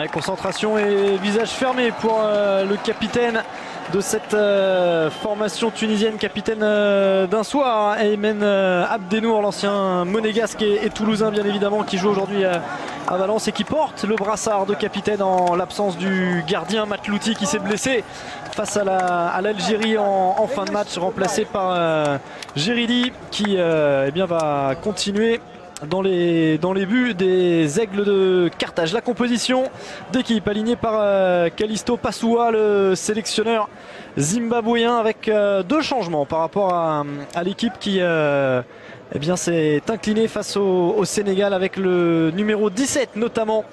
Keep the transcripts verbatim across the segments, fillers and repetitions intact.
Avec concentration et visage fermé pour euh, le capitaine de cette euh, formation tunisienne, capitaine euh, d'un soir, Aymen euh, Abdennour, l'ancien monégasque et, et toulousain bien évidemment, qui joue aujourd'hui euh, à Valence et qui porte le brassard de capitaine en l'absence du gardien Mathlouthi qui s'est blessé face à l'Algérie la, en, en fin de match, remplacé par euh, Jridi qui euh, eh bien, va continuer dans les, dans les buts des Aigles de Carthage. La composition d'équipe alignée par euh, Callisto Passoua, le sélectionneur zimbabwéen, avec euh, deux changements par rapport à, à l'équipe qui euh, eh bien, s'est inclinée face au, au Sénégal, avec le numéro dix-sept notamment,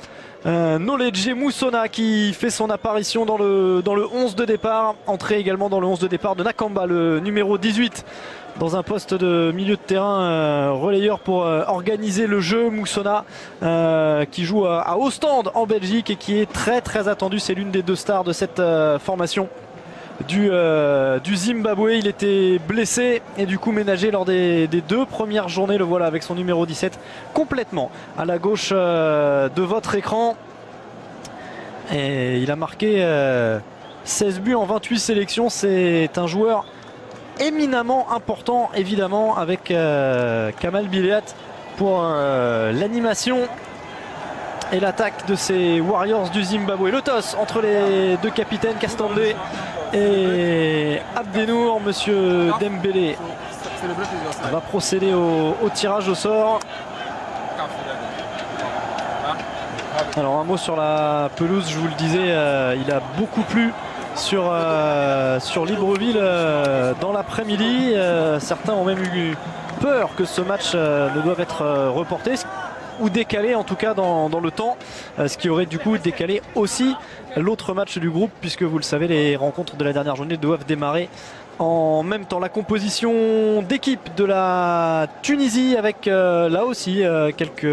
Euh, Knowledge Musona, qui fait son apparition dans le, dans le onze de départ. Entré également dans le onze de départ de Nakamba, le numéro dix-huit, dans un poste de milieu de terrain euh, relayeur pour euh, organiser le jeu. Musona euh, qui joue à, à Ostende en Belgique et qui est très très attendu. C'est l'une des deux stars de cette euh, formation du, euh, du Zimbabwe. Il était blessé et du coup ménagé lors des, des deux premières journées. Le voilà avec son numéro dix-sept complètement à la gauche euh, de votre écran, et il a marqué euh, seize buts en vingt-huit sélections. C'est un joueur éminemment important évidemment, avec euh, Khama Billiat pour euh, l'animation et l'attaque de ces Warriors du Zimbabwe. Le toss entre les deux capitaines, Katsande et Abdennour. Monsieur Dembélé va procéder au, au tirage au sort. Alors un mot sur la pelouse, je vous le disais, euh, il a beaucoup plu sur, euh, sur Libreville euh, dans l'après-midi. Euh, certains ont même eu peur que ce match euh, ne doive être euh, reporté, ou décalé en tout cas dans, dans le temps, ce qui aurait du coup décalé aussi l'autre match du groupe, puisque vous le savez, les rencontres de la dernière journée doivent démarrer en même temps. La composition d'équipe de la Tunisie, avec euh, là aussi euh, quelques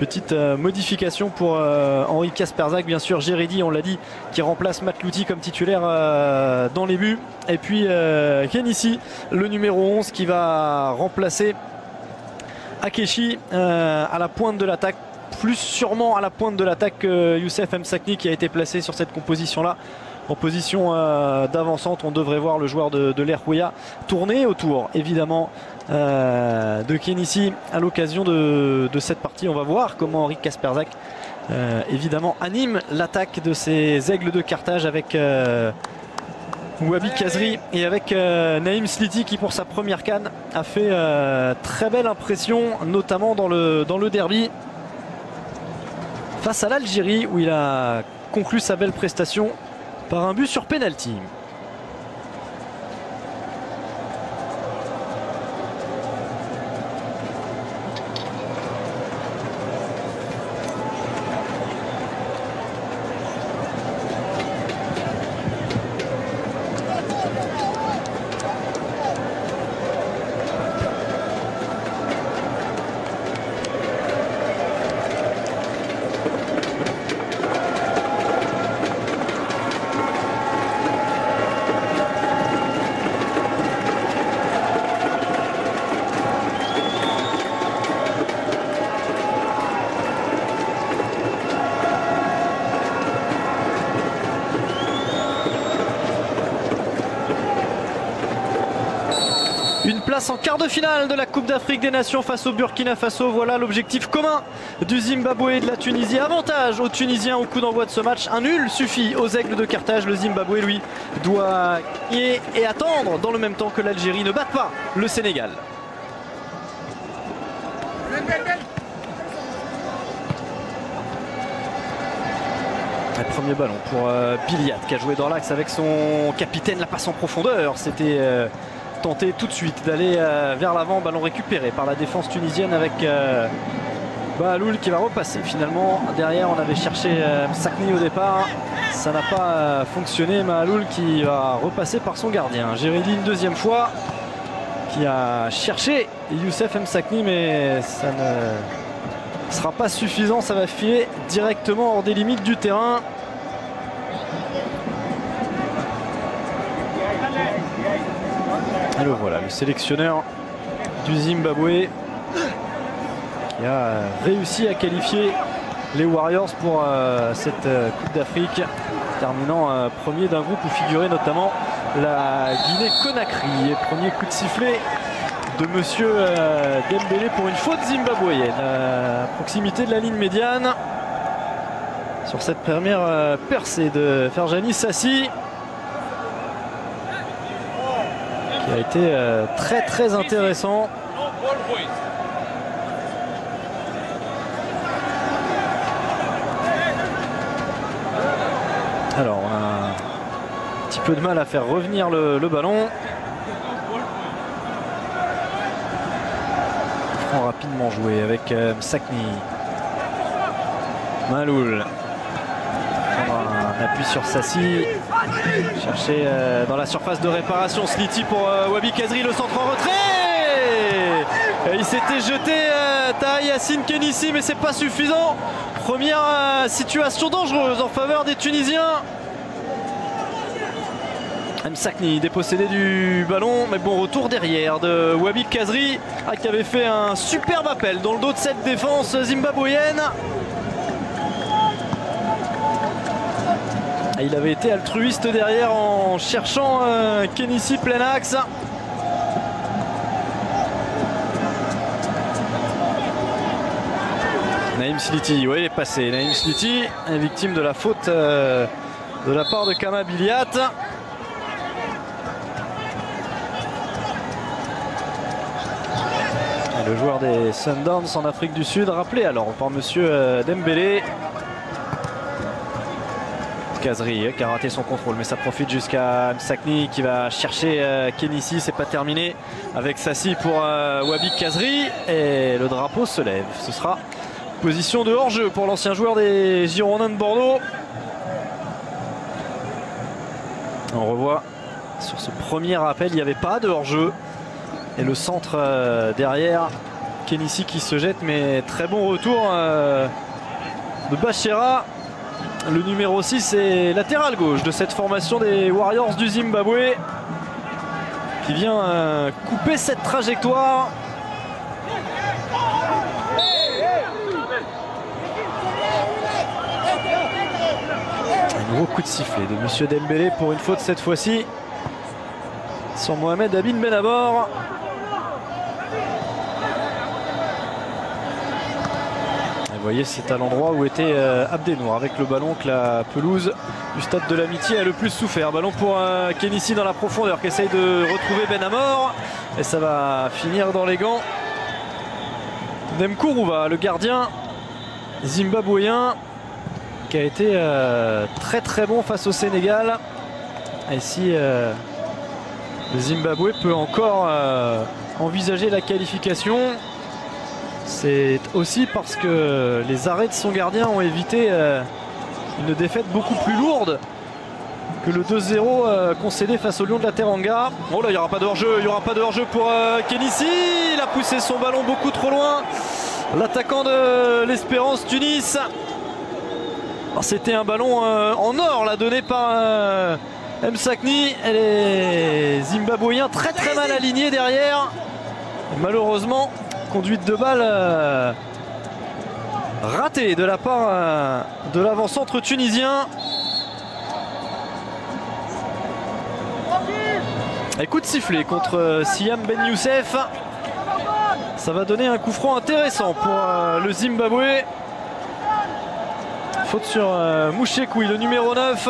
petites euh, modifications pour euh, Henryk Kasperczak, bien sûr Jridi, on l'a dit, qui remplace Mathlouthi comme titulaire euh, dans les buts, et puis euh, Khenissi, le numéro onze, qui va remplacer Akeshi euh, à la pointe de l'attaque, plus sûrement à la pointe de l'attaque que Youssef Msakni, qui a été placé sur cette composition-là en position euh, d'avancante. On devrait voir le joueur de, de l'Herwia tourner autour évidemment euh, de Khenissi à l'occasion de, de cette partie. On va voir comment Henryk Kasperczak euh, évidemment anime l'attaque de ces Aigles de Carthage, avec euh, Wahbi Khazri et avec euh, Naïm Sliti, qui pour sa première canne a fait euh, très belle impression, notamment dans le, dans le derby face à l'Algérie, où il a conclu sa belle prestation par un but sur pénalty. En quart de finale de la Coupe d'Afrique des Nations face au Burkina Faso, voilà l'objectif commun du Zimbabwe et de la Tunisie. Avantage aux Tunisiens au coup d'envoi de ce match, un nul suffit aux Aigles de Carthage. Le Zimbabwe, lui, doit gagner et attendre dans le même temps que l'Algérie ne batte pas le Sénégal. Premier ballon pour euh, Billiat, qui a joué dans l'axe avec son capitaine. La passe en profondeur, c'était euh, tenter tout de suite d'aller euh, vers l'avant. Ballon récupéré par la défense tunisienne, avec euh, Maâloul qui va repasser. Finalement derrière, on avait cherché euh, Msakni au départ, ça n'a pas euh, fonctionné. Maâloul qui va repasser par son gardien Jridi, une deuxième fois, qui a cherché Youssef Msakni, mais ça ne sera pas suffisant, ça va filer directement hors des limites du terrain. Le voilà, le sélectionneur du Zimbabwe, qui a réussi à qualifier les Warriors pour euh, cette euh, Coupe d'Afrique, terminant euh, premier d'un groupe où figurait notamment la Guinée-Conakry. Et premier coup de sifflet de monsieur euh, Dembélé pour une faute zimbabwéenne à proximité de la ligne médiane sur cette première euh, percée de Ferjani Sassi, qui a été euh, très très intéressant. Alors on a un petit peu de mal à faire revenir le, le ballon. Franc rapidement joué avec euh, Msakni. Maâloul. Un appui sur Sassi. Chercher euh, dans la surface de réparation. Sliti pour euh, Wahbi Khazri, le centre en retrait. Et il s'était jeté euh, Taha Yassine Khenissi, mais c'est pas suffisant. Première euh, situation dangereuse en faveur des Tunisiens. Msakni dépossédé du ballon, mais bon retour derrière de Wahbi Khazri, ah, qui avait fait un superbe appel dans le dos de cette défense zimbabwéenne. Ah, il avait été altruiste derrière en cherchant euh, Khenissi plein axe. Naïm Sliti, oui, il est passé. Naïm Sliti, victime de la faute euh, de la part de Khama Billiat. Et le joueur des Sundowns en Afrique du Sud, rappelé alors par monsieur euh, Dembélé. Khazri qui a raté son contrôle, mais ça profite jusqu'à Msakni qui va chercher euh, Khenissi. C'est pas terminé avec Sassi pour euh, Wahbi Khazri, et le drapeau se lève. Ce sera position de hors-jeu pour l'ancien joueur des Girondins de Bordeaux. On revoit sur ce premier appel, il n'y avait pas de hors-jeu. Et le centre euh, derrière, Khenissi qui se jette, mais très bon retour euh, de Bhasera, le numéro six et latéral gauche de cette formation des Warriors du Zimbabwe, qui vient euh, couper cette trajectoire. Gros coup de sifflet de monsieur Dembélé pour une faute cette fois-ci sur Mohamed Amine Ben Amor. Et vous voyez, c'est à l'endroit où était euh, Abdennour avec le ballon que la pelouse du stade de l'Amitié a le plus souffert. Ballon pour euh, Khenissi dans la profondeur, qui essaye de retrouver Ben Amor, et ça va finir dans les gants Mkuruva, le gardien zimbabwéen, qui a été euh, très très bon face au Sénégal. Et si euh, le Zimbabwe peut encore euh, envisager la qualification, c'est aussi parce que les arrêts de son gardien ont évité euh, une défaite beaucoup plus lourde que le deux zéro euh, concédé face au Lion de la Teranga. Bon là, il n'y aura pas de hors-jeu, il n'y aura pas de hors-jeu pour euh, Khenissi. Il a poussé son ballon beaucoup trop loin, l'attaquant de l'Espérance Tunis. C'était un ballon euh, en or là, donné par euh, Msakni. Et les Zimbabwéens très très mal alignés derrière. Et malheureusement, conduite de balle euh, ratée de la part euh, de l'avant-centre tunisien. Et coup de sifflet contre Syam Ben Youssef. Ça va donner un coup franc intéressant pour euh, le Zimbabwe. Faute sur euh, Mushekwi, le numéro neuf.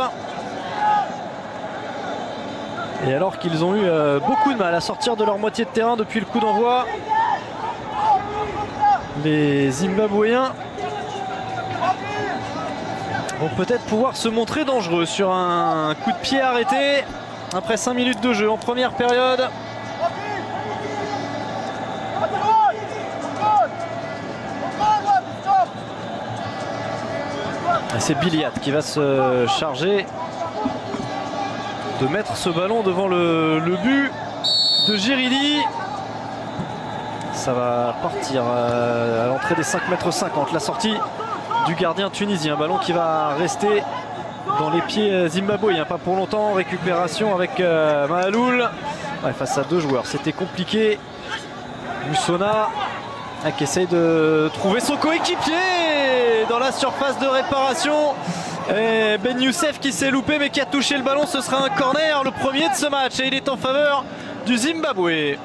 Et alors qu'ils ont eu euh, beaucoup de mal à sortir de leur moitié de terrain depuis le coup d'envoi, les Zimbabwéens vont peut-être pouvoir se montrer dangereux sur un coup de pied arrêté après cinq minutes de jeu en première période. C'est Billiat qui va se charger de mettre ce ballon devant le, le but de Jridi. Ça va partir à l'entrée des cinq mètres cinquante. La sortie du gardien tunisien. Ballon qui va rester dans les pieds zimbabwéens. Pas pour longtemps. Récupération avec Maâloul. Ouais, face à deux joueurs, c'était compliqué. Musona qui essaye de trouver son coéquipier. est dans la surface de réparation. Et Ben Youssef qui s'est loupé mais qui a touché le ballon, ce sera un corner, le premier de ce match, et il est en faveur du Zimbabwe.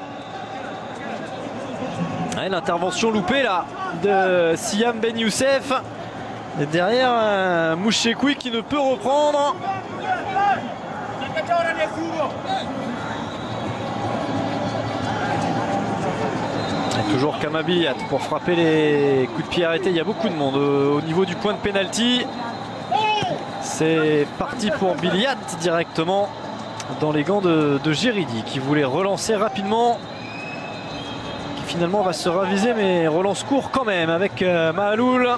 Ouais, l'intervention loupée là de Syam Ben Youssef. Et derrière euh, Mushekwi qui ne peut reprendre. Et toujours Khama Billiat pour frapper les coups de pied arrêtés. Il y a beaucoup de monde au niveau du point de pénalty. C'est parti pour Billiat directement dans les gants de, de Jridi qui voulait relancer rapidement. Qui finalement va se raviser mais relance court quand même avec euh, Maâloul.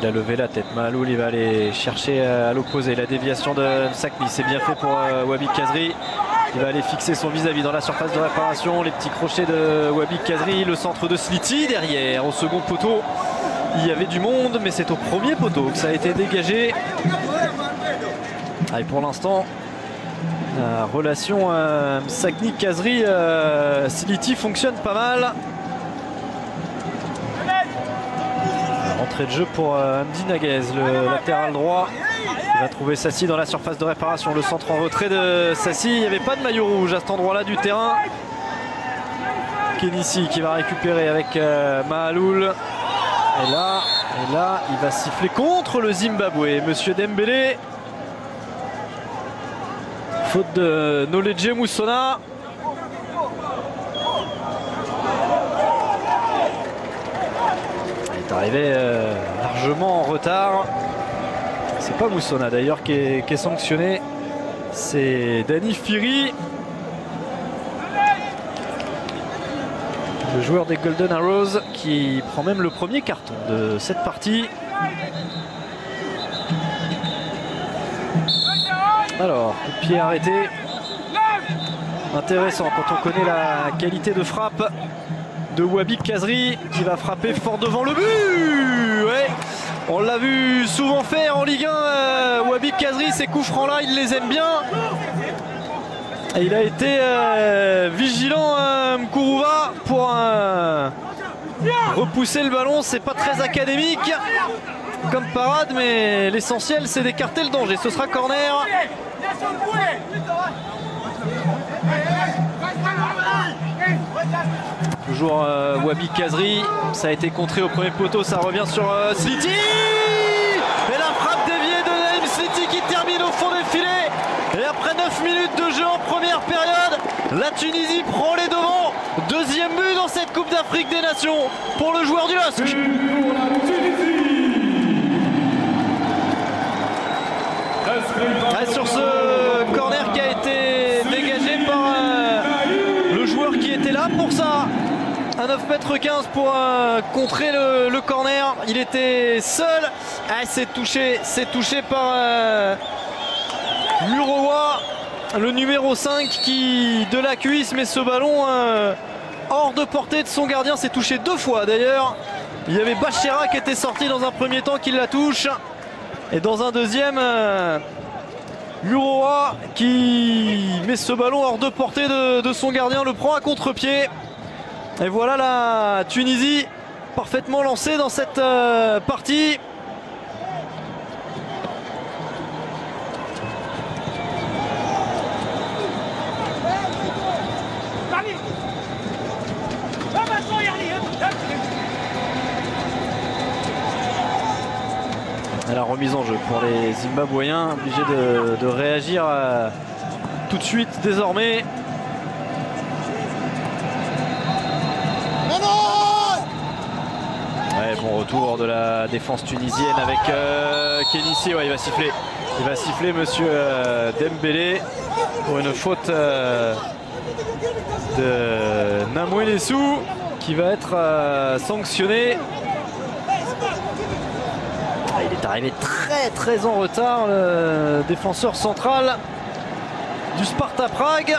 Il a levé la tête, Maâloul, il va aller chercher à l'opposé. La déviation de Msakni, c'est bien fait pour euh, Wahbi Khazri. Il va aller fixer son vis-à-vis dans la surface de réparation. Les petits crochets de Wahbi Khazri, le centre de Sliti derrière. Au second poteau, il y avait du monde, mais c'est au premier poteau que ça a été dégagé. Ah, et pour l'instant, la relation euh, Msakni-Khazri, euh, Sliti fonctionne pas mal. Entrée de jeu pour euh, Hamdi Nagguez, le latéral droit. Il va trouver Sassi dans la surface de réparation. Le centre en retrait de Sassi. Il n'y avait pas de maillot rouge à cet endroit-là du terrain. Khenissi qui va récupérer avec euh, Maâloul. Et là, et là, il va siffler contre le Zimbabwe. Monsieur Dembélé. Faute de Knowledge Musona. C'est arrivé euh, largement en retard. C'est pas Musona d'ailleurs qui est, qui est sanctionné. C'est Danny Phiri, le joueur des Golden Arrows, qui prend même le premier carton de cette partie. Alors, coup de pied arrêté. Intéressant quand on connaît la qualité de frappe de Wahbi Khazri qui va frapper fort devant le but. Ouais, on l'a vu souvent faire en Ligue un. Euh, Wahbi Khazri, ces coups francs là, il les aime bien. Et il a été euh, vigilant euh, Mkuruva pour euh, repousser le ballon. C'est pas très académique comme parade, mais l'essentiel c'est d'écarter le danger. Ce sera corner. Toujours euh, Wahbi Khazri, ça a été contré au premier poteau, ça revient sur euh, Sliti. Et la frappe déviée de Naïm Sliti qui termine au fond des filets. Et après neuf minutes de jeu en première période, la Tunisie prend les devants. Deuxième but dans cette Coupe d'Afrique des Nations pour le joueur du L O S C. Et sur ce corner qui a été dégagé par euh, le joueur qui était là pour ça. À neuf mètres quinze pour euh, contrer le, le corner. Il était seul. Ah, c'est touché, c'est touché par euh, Muroiwa, le numéro cinq qui de la cuisse, mais ce ballon euh, hors de portée de son gardien. C'est touché deux fois d'ailleurs. Il y avait Bhasera qui était sorti dans un premier temps, qui la touche. Et dans un deuxième, euh, Muroiwa qui met ce ballon hors de portée de, de son gardien, le prend à contre-pied. Et voilà la Tunisie parfaitement lancée dans cette euh, partie. Et la remise en jeu pour les Zimbabwéens, obligés de, de réagir euh, tout de suite désormais. Ouais, bon retour de la défense tunisienne avec euh, Khenissi. Ouais, il va siffler. Il va siffler monsieur euh, Dembélé pour une faute euh, de Nhamoinesu qui va être euh, sanctionné. Ouais, il est arrivé très très en retard, le défenseur central du Sparta Prague.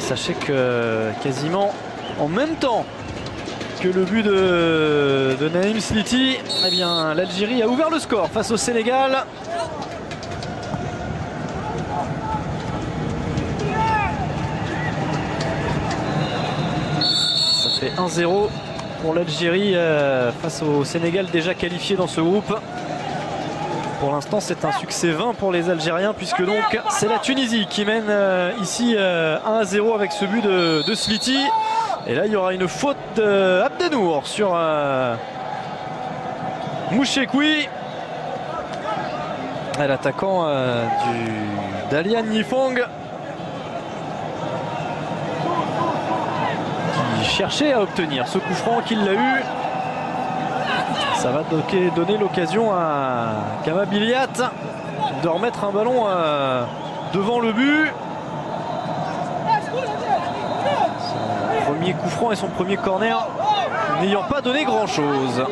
Sachez que quasiment en même temps que le but de, de Naïm Sliti, eh bien l'Algérie a ouvert le score face au Sénégal. fait un zéro pour l'Algérie euh, face au Sénégal, déjà qualifié dans ce groupe. Pour l'instant, c'est un succès vingt pour les Algériens, puisque donc c'est la Tunisie qui mène euh, ici euh, un à zéro avec ce but de, de Sliti. Et là, il y aura une faute d'Abdennour sur euh, Mushekwi, l'attaquant euh, du d'Alian Yifong, qui cherchait à obtenir ce coup franc, qu'il l'a eu. Ça va donner l'occasion à Khama Billiat de remettre un ballon euh, devant le but. Son premier coup franc et son premier corner n'ayant pas donné grand chose.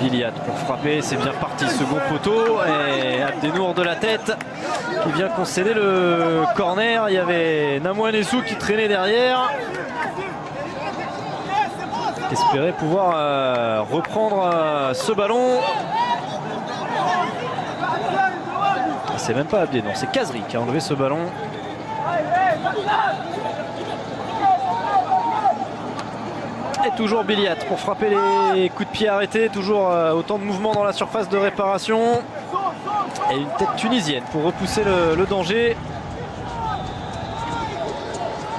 Billiat pour frapper, c'est bien parti, second poteau, et Abdennour de la tête qui vient concéder le corner. Il y avait Nhamoinesu qui traînait derrière, qui espérait pouvoir euh, reprendre euh, ce ballon. C'est même pas Abdennour, c'est Khazri qui a enlevé ce ballon. Et toujours Billiat pour frapper les coups de pied arrêtés, toujours autant de mouvements dans la surface de réparation. Et une tête tunisienne pour repousser le, le danger.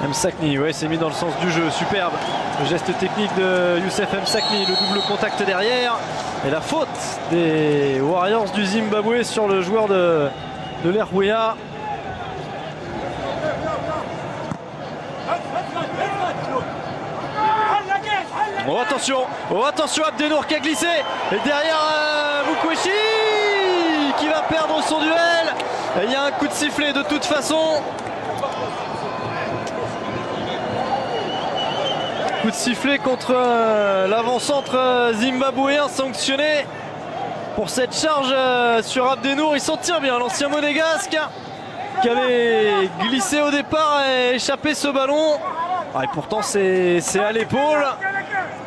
Msakni, ouais, s'est mis dans le sens du jeu, superbe. Le geste technique de Youssef Msakni, le double contact derrière. Et la faute des Warriors du Zimbabwe sur le joueur de, de l'Erwea. Oh attention, oh attention, Abdennour qui a glissé, et derrière euh, Mukweshi qui va perdre son duel. Et il y a un coup de sifflet de toute façon. Coup de sifflet contre euh, l'avant-centre euh, zimbabwéen sanctionné pour cette charge euh, sur Abdennour. Il s'en tire bien, l'ancien monégasque qui avait glissé au départ et échappé ce ballon. Ah, et pourtant c'est à l'épaule.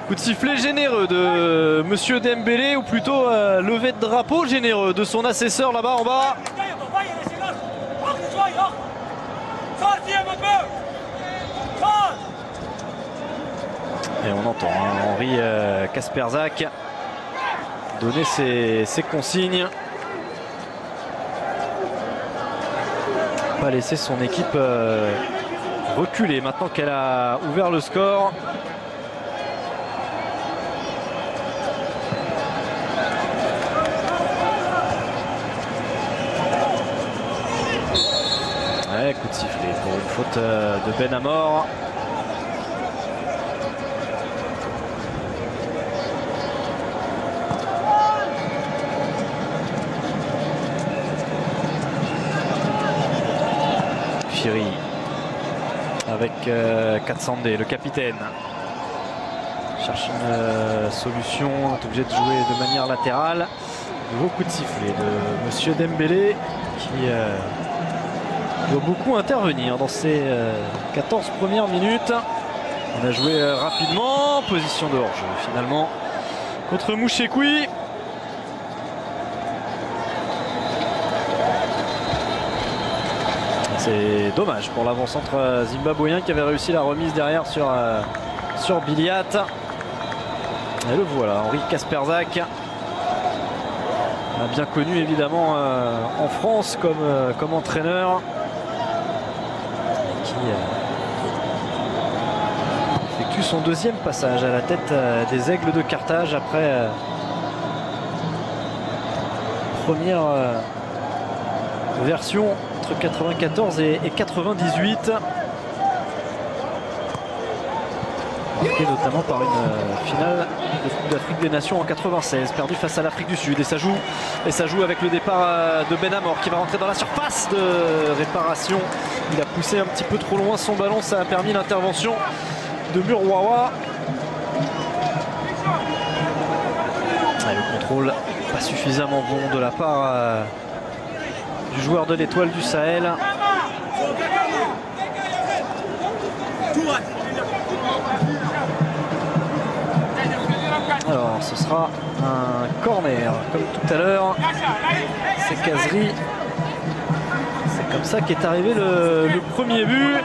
Coup de sifflet généreux de Monsieur Dembélé, ou plutôt euh, levé de drapeau généreux de son assesseur là-bas en bas. Et on entend hein, Henryk euh, Kasperczak donner ses, ses consignes. Pas laisser son équipe euh, reculer maintenant qu'elle a ouvert le score. Coup de sifflet pour une faute de Ben Amor. Phiri avec euh, Katsande, le capitaine, cherche une euh, solution, est obligé de jouer de manière latérale. Nouveau coup de sifflet de Monsieur Dembélé qui euh, doit beaucoup intervenir dans ces quatorze premières minutes. On a joué rapidement, position de hors-jeu finalement contre Mushekwi. C'est dommage pour l'avant-centre zimbabwéen qui avait réussi la remise derrière sur, sur Billiat. Et le voilà, Henryk Kasperczak. Bien connu évidemment en France comme, comme entraîneur. Qui effectue son deuxième passage à la tête des Aigles de Carthage après première version entre quatre-vingt-quatorze et quatre-vingt-dix-huit, marquée notamment par une finale de Coupe d'Afrique des Nations en quatre-vingt-seize, perdue face à l'Afrique du Sud. Et ça joue, et ça joue avec le départ de Ben Amor qui va rentrer dans la surface de réparation. Il a poussé un petit peu trop loin son ballon, ça a permis l'intervention de Muroiwa. Et le contrôle pas suffisamment bon de la part euh, du joueur de l'étoile du Sahel. Alors ce sera un corner. Comme tout à l'heure, c'est Khazri. C'est comme ça qu'est arrivé le, le premier but.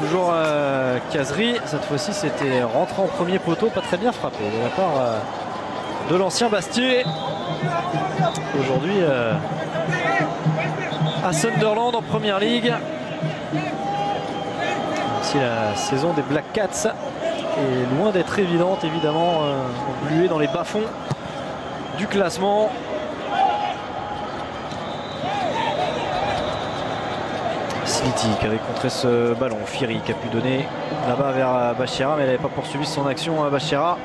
Toujours euh, Khazri. Cette fois-ci, c'était rentré en premier poteau, pas très bien frappé de la part euh, de l'ancien Bastier. Aujourd'hui, euh, à Sunderland en première ligue. Si la saison des Black Cats est loin d'être évidente, évidemment, euh, engluée dans les bas-fonds du classement. Sliti qui avait contré ce ballon, Phiri qui a pu donner là-bas vers Bhasera, mais elle n'avait pas poursuivi son action à Bhasera.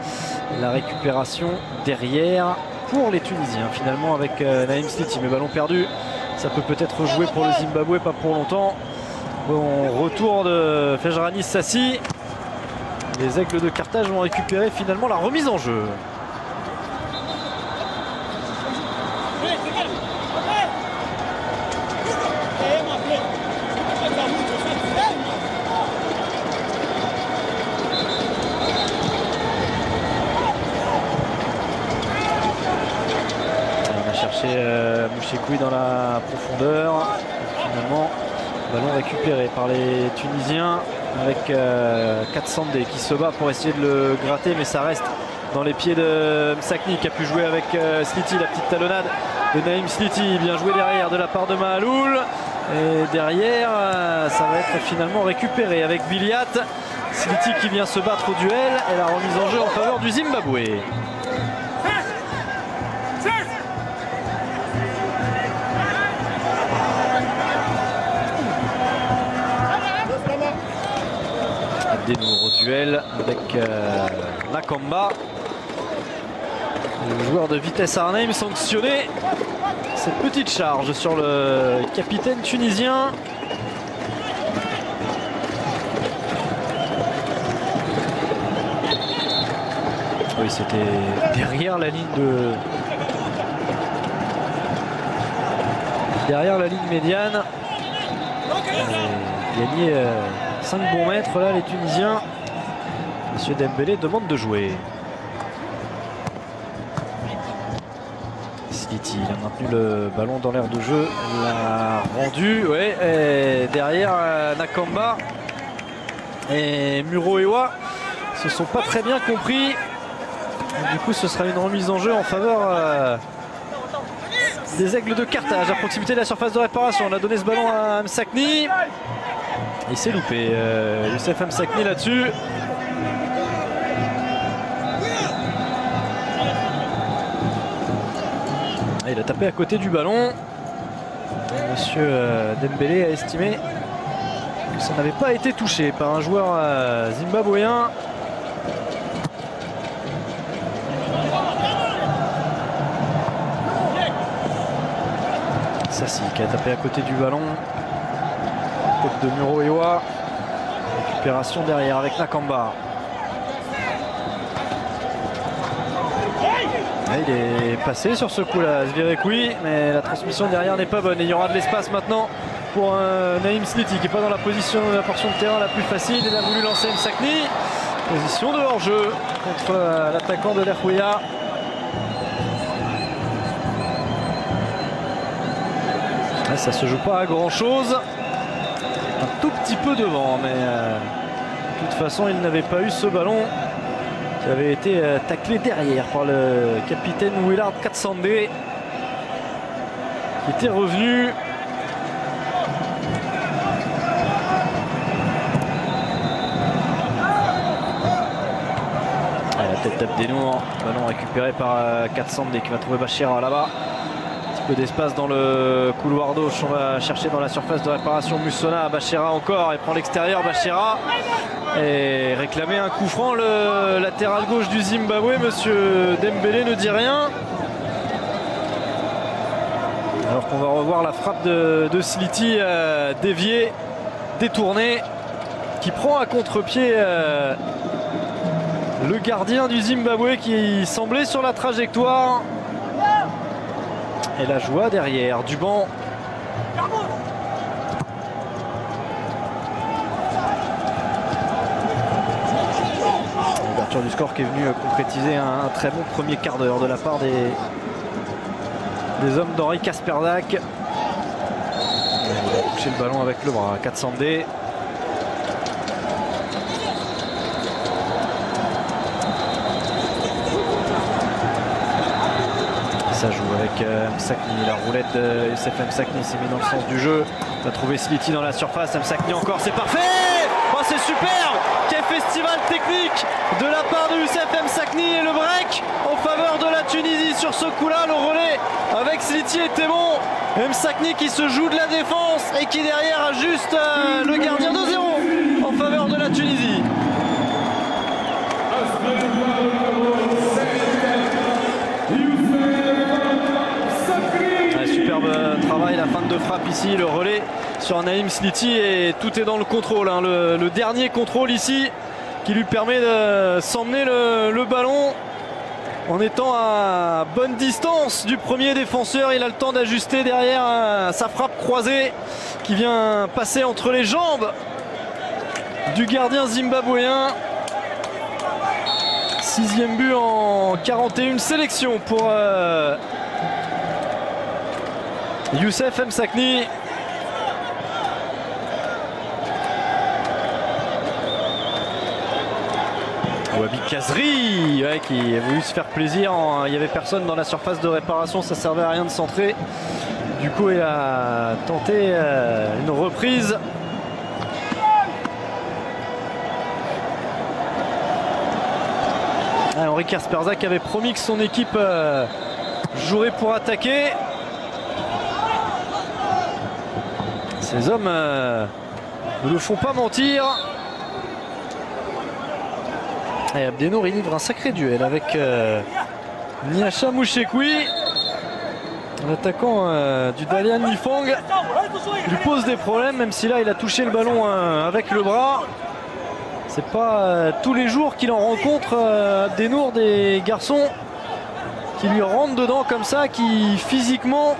La récupération derrière pour les Tunisiens, finalement, avec euh, Naïm Sliti, mais ballon perdu. Ça peut peut-être jouer pour le Zimbabwe, pas pour longtemps. Bon retour de Ferjani Sassi. Les aigles de Carthage vont récupérer finalement la remise en jeu. On a cherché euh, Mushekwi dans la profondeur. Finalement, ballon récupéré par les Tunisiens avec euh, Katsande qui se bat pour essayer de le gratter, mais ça reste dans les pieds de Msakni qui a pu jouer avec euh, Sliti. La petite talonnade de Naïm Sliti, bien joué derrière de la part de Maâloul, et derrière euh, ça va être finalement récupéré avec Billiat. Sliti qui vient se battre au duel et la remise en jeu en faveur du Zimbabwe. Abdennour au duel avec euh, Nakamba, le joueur de Vitesse Arnhem sanctionné. Cette petite charge sur le capitaine tunisien. Oui, c'était derrière la ligne de derrière la ligne médiane. Gagné euh, cinq bons mètres là les Tunisiens. Monsieur Dembélé demande de jouer. Sliti, il a maintenu le ballon dans l'air de jeu, l'a rendu, ouais, et derrière euh, Nakamba et Muroiwa se sont pas très bien compris. Et du coup ce sera une remise en jeu en faveur euh, des aigles de Carthage à proximité de la surface de réparation. On a donné ce ballon à Msakni. Il s'est loupé, euh, Youssef Msakni là-dessus. Il a tapé à côté du ballon. Monsieur euh, Dembélé a estimé que ça n'avait pas été touché par un joueur euh, zimbabwéen. Sassi qui a tapé à côté du ballon. Côte de Muroiwa, récupération derrière avec Nakamba. Et il est passé sur ce coup-là, Zvirekwi, mais la transmission derrière n'est pas bonne. Et il y aura de l'espace maintenant pour euh, Naïm Sliti qui n'est pas dans la position, la portion de terrain la plus facile. Il a voulu lancer Msakni. Position de hors-jeu contre euh, l'attaquant de l'Erhuya. Ça se joue pas à grand-chose. Un tout petit peu devant, mais euh, de toute façon il n'avait pas eu ce ballon qui avait été euh, taclé derrière par le capitaine Willard Katsande qui était revenu. Ah, la tête d'Abdennour, ballon récupéré par euh, Katsande qui va trouver Bhasera là-bas. D'espace dans le couloir gauche, on va chercher dans la surface de réparation Musona à Bhasera encore, et prend l'extérieur Bhasera et réclamer un coup franc le latéral gauche du Zimbabwe. Monsieur Dembélé ne dit rien alors qu'on va revoir la frappe de, de Sliti euh, déviée, détournée, qui prend à contre-pied euh, le gardien du Zimbabwe qui semblait sur la trajectoire. Et la joie derrière du banc. l'ouverture du score qui est venue concrétiser un, un très bon premier quart d'heure de la part des, des hommes d'Henryk Kasperczak. Il a touché le ballon avec le bras, Katsande. Ça joue avec euh, Msakni, la roulette de Youssef Msakni s'est mis dans le sens du jeu. On a trouvé Sliti dans la surface, Msakni encore, c'est parfait. Oh, c'est superbe. Quel festival technique de la part de Youssef Msakni et le break en faveur de la Tunisie sur ce coup-là. Le relais avec Sliti était bon. Msakni qui se joue de la défense et qui derrière ajuste euh, le gardien. Deux zéro en faveur de la Tunisie. Travail, la feinte de frappe ici, le relais sur Naïm Sliti et tout est dans le contrôle. Hein. Le, le dernier contrôle ici qui lui permet de s'emmener le, le ballon en étant à bonne distance du premier défenseur. Il a le temps d'ajuster derrière euh, sa frappe croisée qui vient passer entre les jambes du gardien zimbabwéen. Sixième but en quarante et une sélections pour... Euh, Youssef Msakni. Wahbi Khazri ouais, qui a voulu se faire plaisir. En... Il n'y avait personne dans la surface de réparation, ça servait à rien de centrer. Du coup, il a tenté euh, une reprise. Ah, Henryk Kasperczak avait promis que son équipe euh, jouerait pour attaquer. Ces hommes euh, ne le font pas mentir. Et Abdennour il livre un sacré duel avec euh, Nyasha Mushekwi. L'attaquant euh, du Dalian Nifang lui pose des problèmes, même si là il a touché le ballon euh, avec le bras. C'est pas euh, tous les jours qu'il en rencontre euh, Abdennour, des garçons qui lui rentrent dedans comme ça, qui physiquement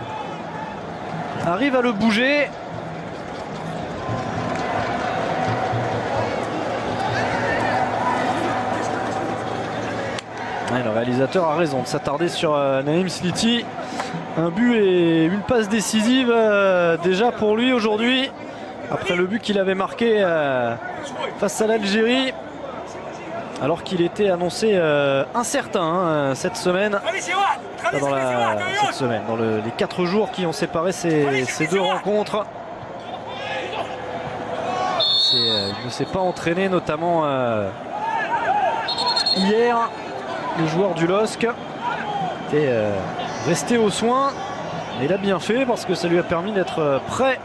arrivent à le bouger. Et le réalisateur a raison de s'attarder sur euh, Naïm Sliti. Un but et une passe décisive euh, déjà pour lui aujourd'hui. Après le but qu'il avait marqué euh, face à l'Algérie. Alors qu'il était annoncé euh, incertain hein, cette semaine. Enfin, dans la, cette semaine, dans le, les quatre jours qui ont séparé ces, ces deux rencontres. Euh, il ne s'est pas entraîné notamment euh, hier. Le joueur du LOSC était euh, resté aux soins et il a bien fait parce que ça lui a permis d'être prêt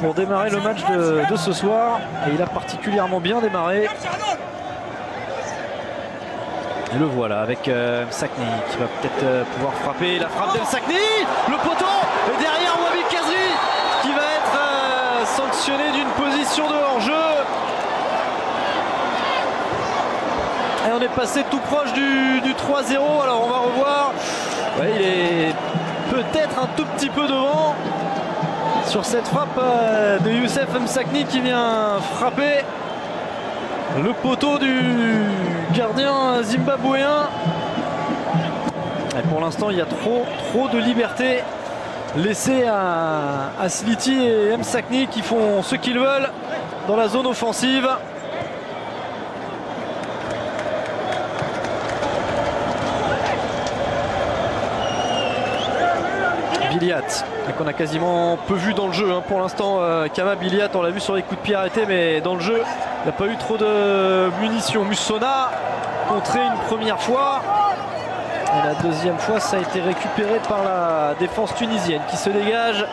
pour démarrer le match de, de ce soir et il a particulièrement bien démarré. Et le voilà avec euh, Msakni qui va peut-être euh, pouvoir frapper. La frappe de Msakni, le poteau et derrière Wahbi Khazri qui va être euh, sanctionné d'une position de hors-jeu. Et on est passé tout proche du, du trois zéro, alors on va revoir. Ouais, il est peut-être un tout petit peu devant sur cette frappe de Youssef Msakni qui vient frapper le poteau du gardien zimbabwéen. Et pour l'instant, il y a trop, trop de liberté laissée à, à Sliti et Msakni qui font ce qu'ils veulent dans la zone offensive. Billiat, qu'on a quasiment peu vu dans le jeu. Hein. Pour l'instant, euh, Khama Billiat, on l'a vu sur les coups de pied arrêtés, mais dans le jeu, il n'a pas eu trop de munitions. Musona, contré une première fois. Et la deuxième fois, ça a été récupéré par la défense tunisienne qui se dégage.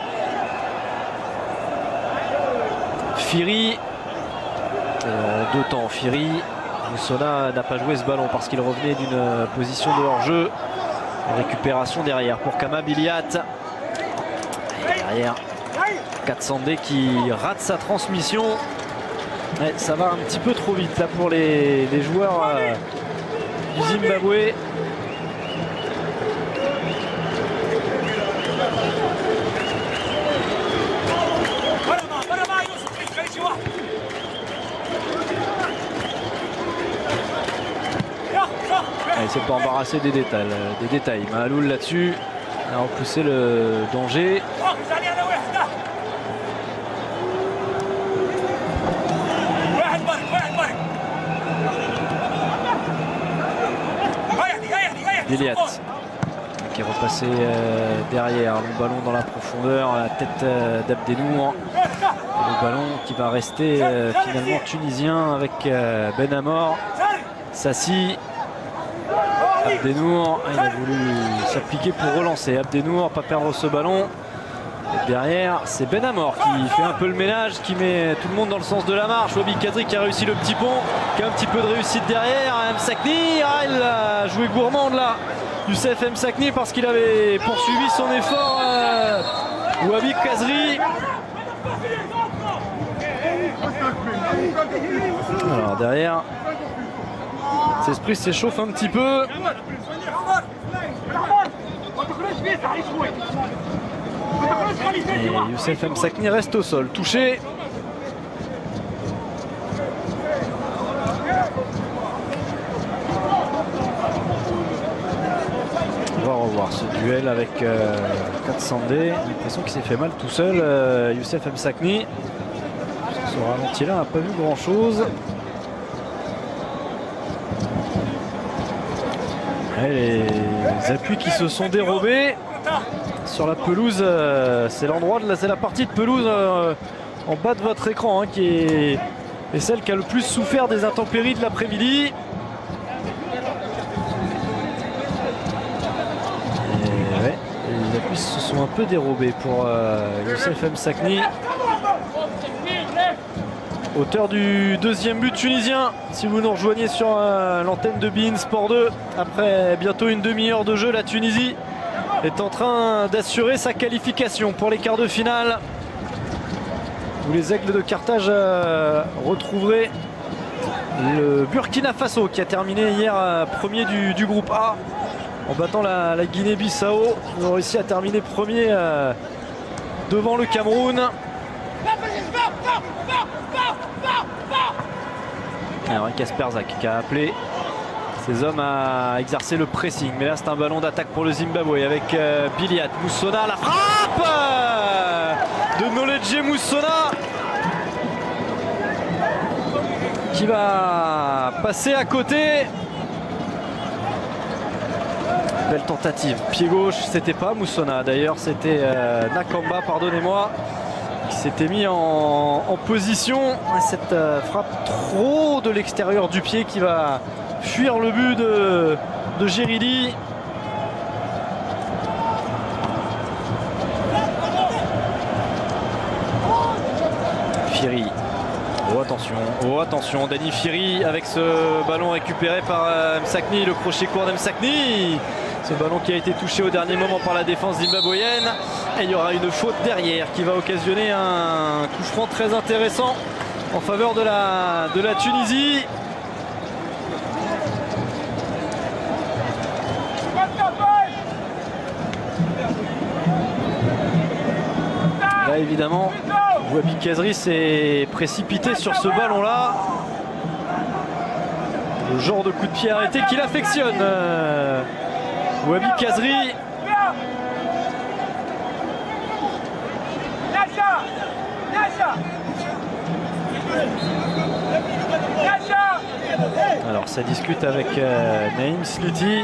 Phiri, euh, deux temps. Phiri, Musona n'a pas joué ce ballon parce qu'il revenait d'une position de hors-jeu. Récupération derrière pour Khama Billiat. Derrière Katsande qui rate sa transmission. Ouais, ça va un petit peu trop vite là pour les, les joueurs euh, du Zimbabwe. ne s'est pas embarrassé des détails. Des détails. Maâloul là-dessus a repoussé le danger. Billiat qui est repassé euh, derrière. Le ballon dans la profondeur, la tête euh, d'Abdennour. Le ballon qui va rester euh, finalement tunisien avec euh, Ben Amor. Sassi. Abdennour, il a voulu s'appliquer pour relancer. Abdennour, pas perdre ce ballon. Et derrière, c'est Ben Amor qui fait un peu le ménage, qui met tout le monde dans le sens de la marche. Wahbi Khazri qui a réussi le petit pont, qui a un petit peu de réussite derrière. Msakni, ah, il a joué gourmand là. Youssef Msakni parce qu'il avait poursuivi son effort. Euh, Wahbi Khazri. Alors derrière, cet esprit s'échauffe un petit peu. Et Youssef Msakni reste au sol, touché. On va revoir ce duel avec euh, Katsande. J'ai l'impression qu'il s'est fait mal tout seul, euh, Youssef Msakni. Ce ralenti là n'a pas vu grand chose. Et les appuis qui se sont dérobés sur la pelouse, euh, c'est l'endroit de la, c'est la partie de pelouse euh, en bas de votre écran hein, qui est, est celle qui a le plus souffert des intempéries de l'après-midi. Ouais, les appuis se sont un peu dérobés pour euh, Youssef Msakni, auteur du deuxième but tunisien. Si vous nous rejoignez sur euh, l'antenne de beIN Sport deux, après bientôt une demi-heure de jeu, la Tunisie est en train d'assurer sa qualification pour les quarts de finale, où les Aigles de Carthage euh, retrouveraient le Burkina Faso qui a terminé hier euh, premier du, du groupe A en battant la, la Guinée-Bissau. Ils ont réussi à terminer premier euh, devant le Cameroun. Henryk Kasperczak qui a appelé ses hommes à exercer le pressing. Mais là, c'est un ballon d'attaque pour le Zimbabwe avec euh, Billiat. Musona, la frappe euh, de Knowledge Musona qui va passer à côté. Belle tentative. Pied gauche, c'était pas Musona. D'ailleurs, c'était euh, Nakamba, pardonnez-moi, qui s'était mis en, en position. Cette euh, frappe trop de l'extérieur du pied qui va fuir le but de, de Jridi. Phiri. Oh attention, oh attention, Danny Phiri avec ce ballon récupéré par euh, Msakni, le crochet court d'Msakni. Ce ballon qui a été touché au dernier moment par la défense zimbabwéenne. Et il y aura une faute derrière qui va occasionner un coup franc très intéressant en faveur de la, de la Tunisie. Là évidemment, Wahbi Khazri s'est précipité sur ce ballon-là. Le genre de coup de pied arrêté qu'il affectionne. Euh, Wahbi Khazri. Alors ça discute avec euh, Naïm Sliti.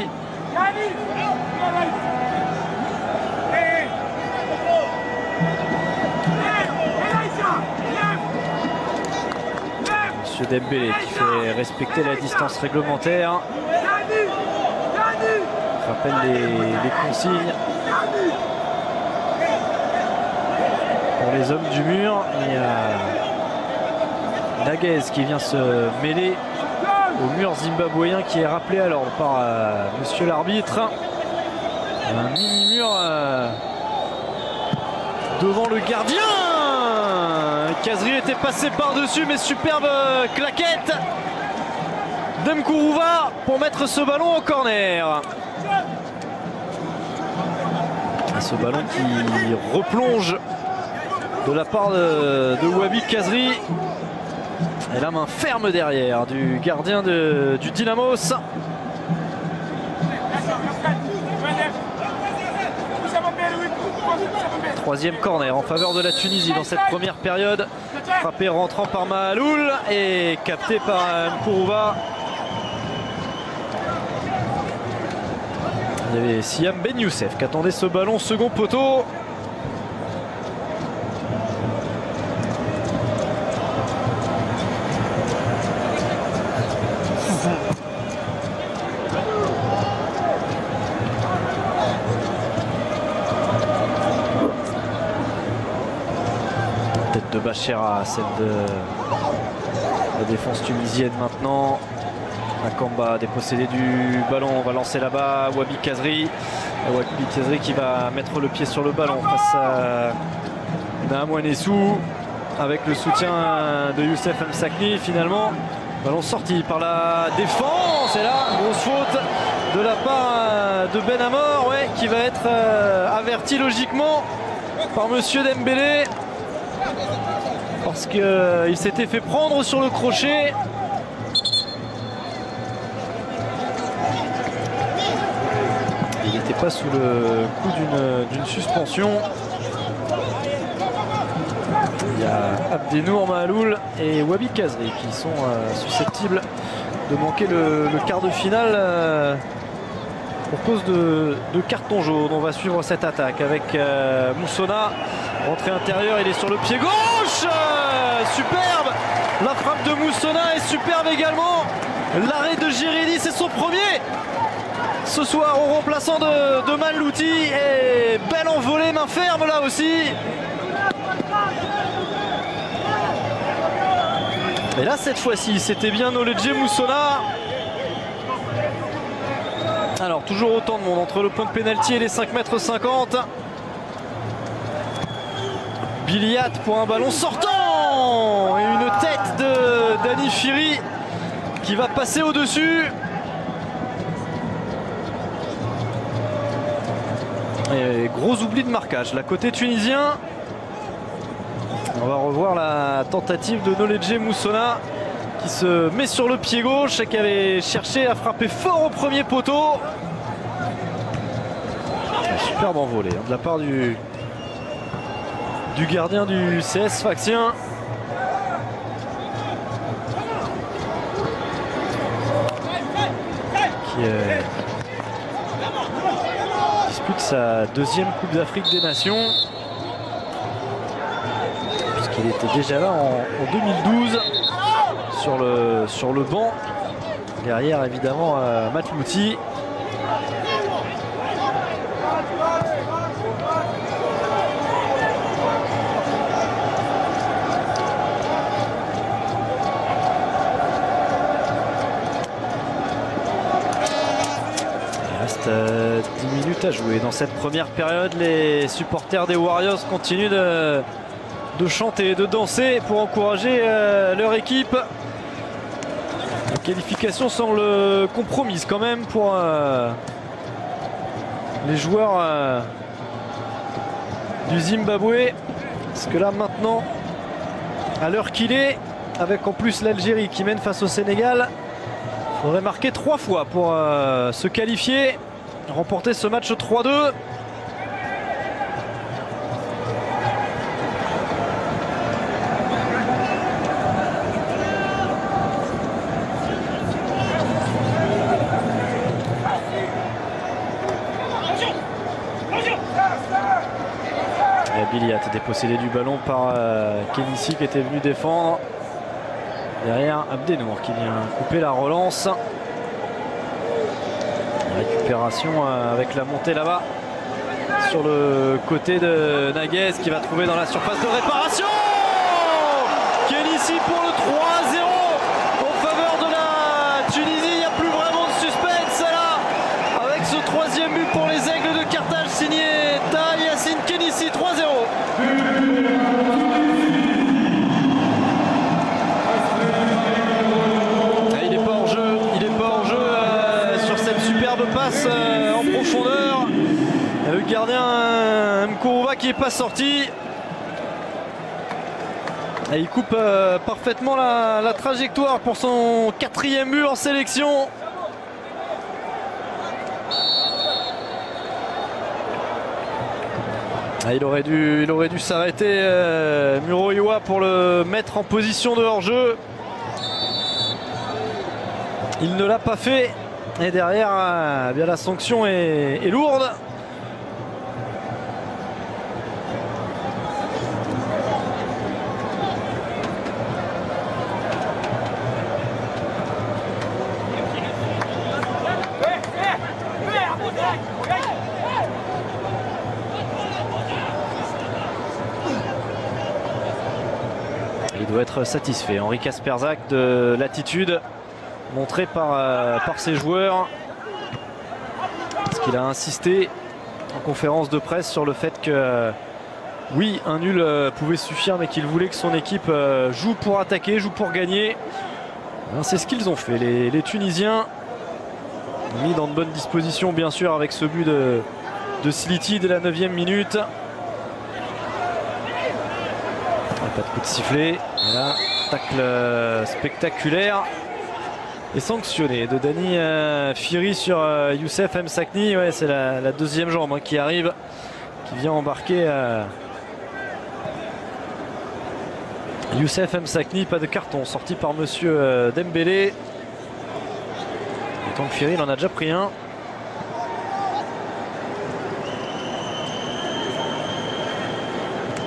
Monsieur Dembélé qui fait respecter la distance réglementaire. On rappelle les, les consignes pour les hommes du mur. Et euh, Nagguez qui vient se mêler au mur zimbabwéen qui est rappelé alors par euh, monsieur l'arbitre. Un mini-mur euh, devant le gardien. Khazri était passé par-dessus, mais superbe claquette de Mkuruva pour mettre ce ballon au corner. Et ce ballon qui replonge de la part de, de Wahbi Khazri. Et la main ferme derrière du gardien de, du Dynamos. Troisième corner en faveur de la Tunisie dans cette première période. Frappé rentrant par Maâloul et capté par Mkuruva. Il y avait Syam Ben Youssef qui attendait ce ballon, second poteau. Tête de Bhasera, celle de la défense tunisienne maintenant. Nakamba dépossédé du ballon, on va lancer là-bas Wahbi Khazri. Wahbi Khazri qui va mettre le pied sur le ballon face à Nhamoinesu avec le soutien de Youssef Msakni finalement. Ballon sorti par la défense et là, grosse faute de la part de Ben Amor, ouais, qui va être averti logiquement par Monsieur Dembélé parce qu'il s'était fait prendre sur le crochet. Pas sous le coup d'une suspension. Il y a Abdennour, Maâloul et Wahbi Khazri qui sont euh, susceptibles de manquer le, le quart de finale euh, pour cause de, de carton jaune. On va suivre cette attaque avec euh, Musona, rentrée intérieure, il est sur le pied gauche, euh, superbe la frappe de Musona est superbe également. L'arrêt de Jridi, c'est son premier ce soir au remplaçant de, de Mathlouthi, et belle envolée, main ferme là aussi. Et là cette fois-ci c'était bien Knowledge Musona. Alors toujours autant de monde entre le point de pénalty et les cinq mètres cinquante. Billiat pour un ballon sortant et une tête de Danny Phiri qui va passer au-dessus. Et gros oubli de marquage là côté tunisien. On va revoir la tentative de Knowledge Musona qui se met sur le pied gauche et qui avait cherché à frapper fort au premier poteau. Superbe envolée hein, de la part du, du gardien du C S Sfaxien. Qui est... de sa deuxième Coupe d'Afrique des Nations puisqu'il était déjà là en, en deux mille douze sur le, sur le banc derrière évidemment euh, Mathlouthi. dix minutes à jouer dans cette première période. Les supporters des Warriors continuent de, de chanter, de danser pour encourager euh, leur équipe. La qualification semble compromise quand même pour euh, les joueurs euh, du Zimbabwe, parce que là maintenant à l'heure qu'il est, avec en plus l'Algérie qui mène face au Sénégal, il faudrait marquer trois fois pour euh, se qualifier, remporter ce match trois deux. Billiat dépossédé du ballon par euh, Khenissi qui était venu défendre. Derrière Abdennour qui vient couper la relance. Récupération avec la montée là-bas sur le côté de Nagguez qui va trouver dans la surface de réparation Khenissi pour le trois à zéro en faveur de la Tunisie. Il n'y a plus vraiment de suspense là avec ce troisième but pour les Aigles de Carthage signé Taha Yassine Khenissi. Trois zéro. Il n'est pas hors jeu, il n'est pas hors jeu sur cette superbe passe en profondeur. Le gardien Mkuruva qui n'est pas sorti et il coupe parfaitement la, la trajectoire pour son quatrième but en sélection. Ah, il aurait dû, il aurait dû s'arrêter euh, Muroiwa pour le mettre en position de hors-jeu. Il ne l'a pas fait. Et derrière, euh, bien la sanction est, est lourde. Être satisfait. Henryk Kasperczak de l'attitude montrée par, euh, par ses joueurs. Parce qu'il a insisté en conférence de presse sur le fait que oui, un nul euh, pouvait suffire, mais qu'il voulait que son équipe euh, joue pour attaquer, joue pour gagner. C'est ce qu'ils ont fait. Les, les Tunisiens mis dans de bonnes dispositions, bien sûr, avec ce but de, de Sliti dès la neuvième minute. Pas de coup de sifflet. Et là, tacle spectaculaire et sanctionné de Danny euh, Phiri sur euh, Youssef Msakni. Ouais, c'est la, la deuxième jambe hein, qui arrive, qui vient embarquer euh, Youssef Msakni. Pas de carton sorti par monsieur euh, Dembélé. Tant que Phiri, il en a déjà pris un.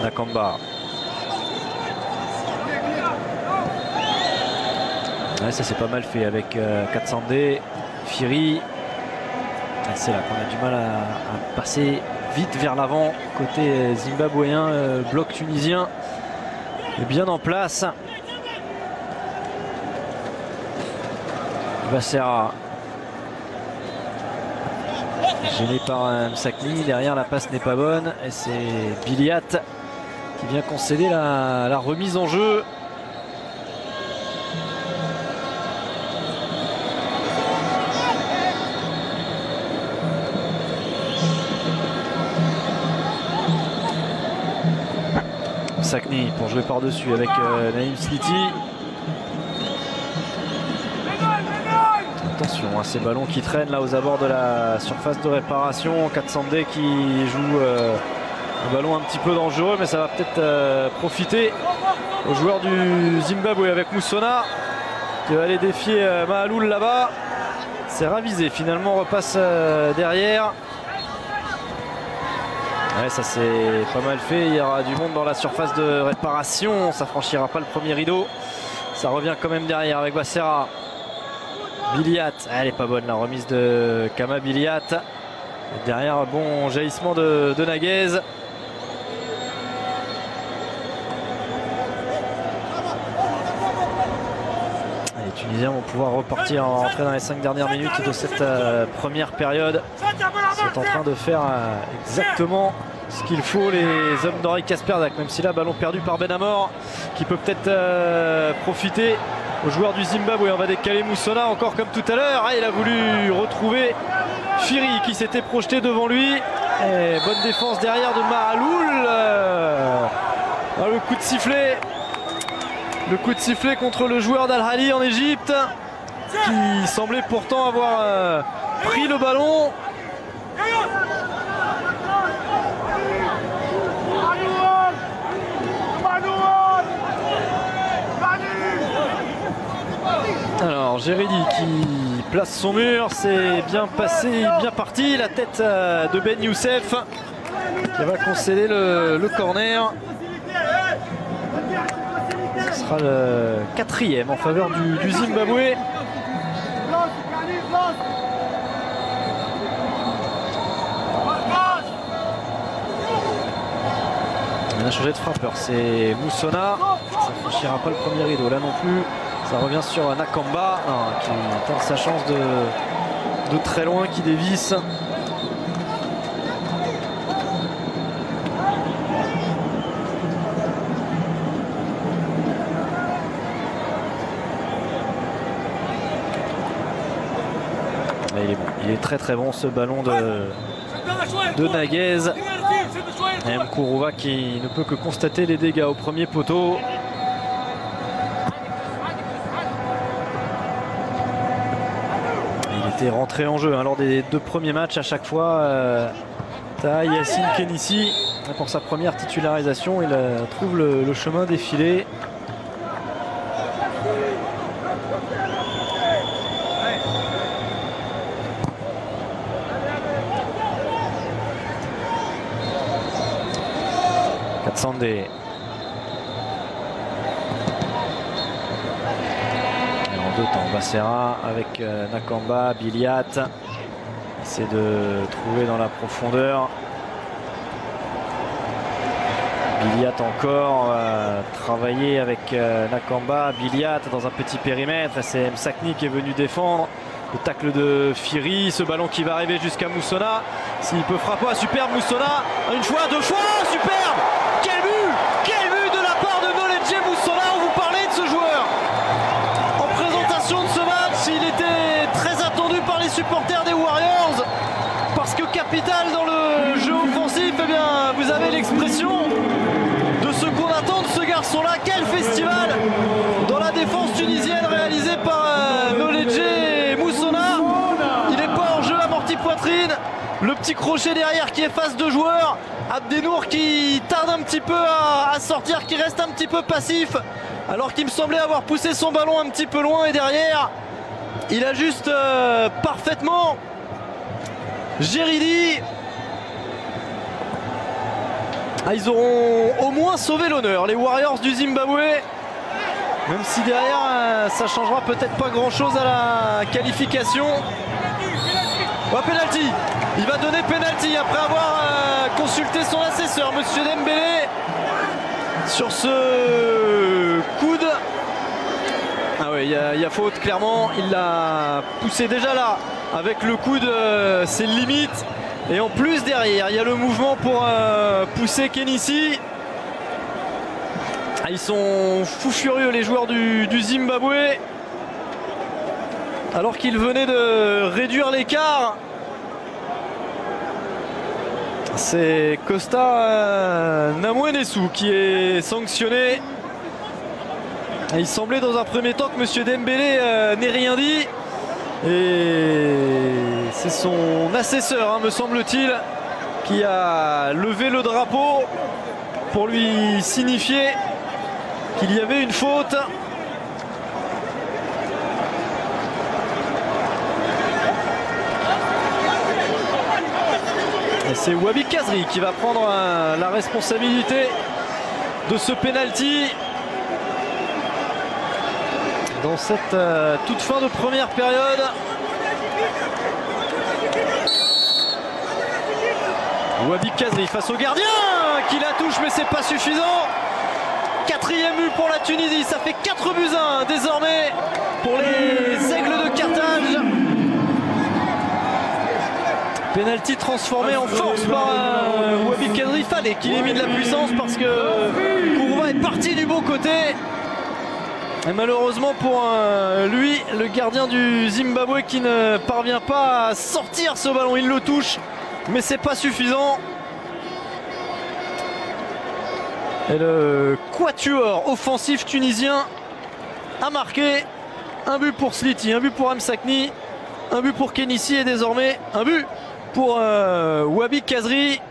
Nakamba. Ouais, ça s'est pas mal fait avec euh, Katsande, Phiri. C'est là qu'on a du mal à, à passer vite vers l'avant. Côté zimbabwéen, euh, bloc tunisien est bien en place. Bhasera gêné par euh, Msakni. Derrière, la passe n'est pas bonne. Et c'est Billiat qui vient concéder la, la remise en jeu. Msakni pour jouer par-dessus avec euh, Naïm Sliti. Attention à hein, ces ballons qui traînent là aux abords de la surface de réparation. Katsande qui joue euh, un ballon un petit peu dangereux, mais ça va peut-être euh, profiter aux joueurs du Zimbabwe avec Musona qui va aller défier euh, Maâloul là-bas. C'est ravisé, finalement repasse euh, derrière. Ouais, ça c'est pas mal fait, il y aura du monde dans la surface de réparation, ça franchira pas le premier rideau. Ça revient quand même derrière avec Bhasera. Billiat, elle est pas bonne la remise de Khama Billiat. Et derrière, bon jaillissement de, de Nagguez. Les Tunisiens vont pouvoir repartir en rentrée dans les cinq dernières minutes de cette euh, première période. Ils sont en train de faire euh, exactement ce qu'il faut, les hommes d'Henryk Kasperczak, même si là, ballon perdu par Ben Amor, qui peut peut-être euh, profiter aux joueurs du Zimbabwe. On va décaler Musona encore comme tout à l'heure. Ah, il a voulu retrouver Phiri qui s'était projeté devant lui. Et bonne défense derrière de Maâloul. Euh, ah, le coup de sifflet. Le coup de sifflet contre le joueur d'Al-Ahli en Égypte, qui semblait pourtant avoir euh, pris le ballon. Alors Jridi qui place son mur, c'est bien passé, bien parti. La tête euh, de Ben Youssef qui va concéder le, le corner. Ce sera le quatrième en faveur du, du Zimbabwe. On a changé de frappeur, c'est Musona. Ça ne franchira pas le premier rideau là non plus. Ça revient sur Nakamba non, qui tente sa chance de, de très loin, qui dévisse. Il est, bon. Il est très très bon ce ballon de, de Nagguez. Et Mkuruva qui ne peut que constater les dégâts au premier poteau. Il était rentré en jeu hein, lors des deux premiers matchs à chaque fois. Euh, Taha Yassine Khenissi, pour sa première titularisation, il trouve le, le chemin défilé. Katsande. En deux temps, Bhasera avec Nakamba, Billiat. Essaie de trouver dans la profondeur. Billiat encore euh, travaillé avec euh, Nakamba. Billiat dans un petit périmètre. C'est Msakni qui est venu défendre. Le tacle de Phiri. Ce ballon qui va arriver jusqu'à Musona. S'il peut frapper, ah, superbe Musona. Une fois, deux fois, superbe. Quel but, quel but de la part de Knowledge Musona. On vous parlait de ce joueur. En présentation de ce match, il était très attendu par les supporters des Warriors. Parce que capital dans le jeu offensif, eh bien, vous avez l'expression de ce qu'on attend de ce garçon-là. Quel festival dans la défense tunisienne réalisé par euh, Knowledge Musona. Il n'est pas en jeu, amorti poitrine. Le petit crochet derrière qui efface deux joueurs. Abdennour qui tarde un petit peu à, à sortir, qui reste un petit peu passif. Alors qu'il me semblait avoir poussé son ballon un petit peu loin. Et derrière, il ajuste euh, parfaitement. Jridi, ah, ils auront au moins sauvé l'honneur, les Warriors du Zimbabwe, même si derrière ça changera peut-être pas grand chose à la qualification. Oh, penalty, il va donner penalty après avoir euh, consulté son assesseur, monsieur Dembélé, sur ce coude. Ah oui, il y, y a faute clairement, il l'a poussé déjà là. Avec le coude, euh, c'est limite. Et en plus, derrière, il y a le mouvement pour euh, pousser Khenissi. Ah, ils sont fous furieux, les joueurs du, du Zimbabwe. Alors qu'ils venaient de réduire l'écart. C'est Costa euh, Nhamoinesu qui est sanctionné. Et il semblait dans un premier temps que monsieur Dembélé euh, n'ait rien dit. Et c'est son assesseur, hein, me semble-t-il, qui a levé le drapeau pour lui signifier qu'il y avait une faute. Et c'est Wahbi Khazri qui va prendre euh, la responsabilité de ce penalty. Dans cette euh, toute fin de première période, Wahbi Khazri face au gardien qui la touche, mais c'est pas suffisant. Quatrième but pour la Tunisie, ça fait quatre buts à un désormais pour les Aigles de Carthage. Penalty transformé en force par euh, Wahbi Khazri. Fallait qu'il ait mis de la puissance parce que Kourouva est parti du bon côté. Et malheureusement pour euh, lui, le gardien du Zimbabwe qui ne parvient pas à sortir ce ballon. Il le touche, mais c'est pas suffisant. Et le quatuor offensif tunisien a marqué un but pour Sliti, un but pour Msakni, un but pour Khenissi et désormais un but pour euh, Wahbi Khazri.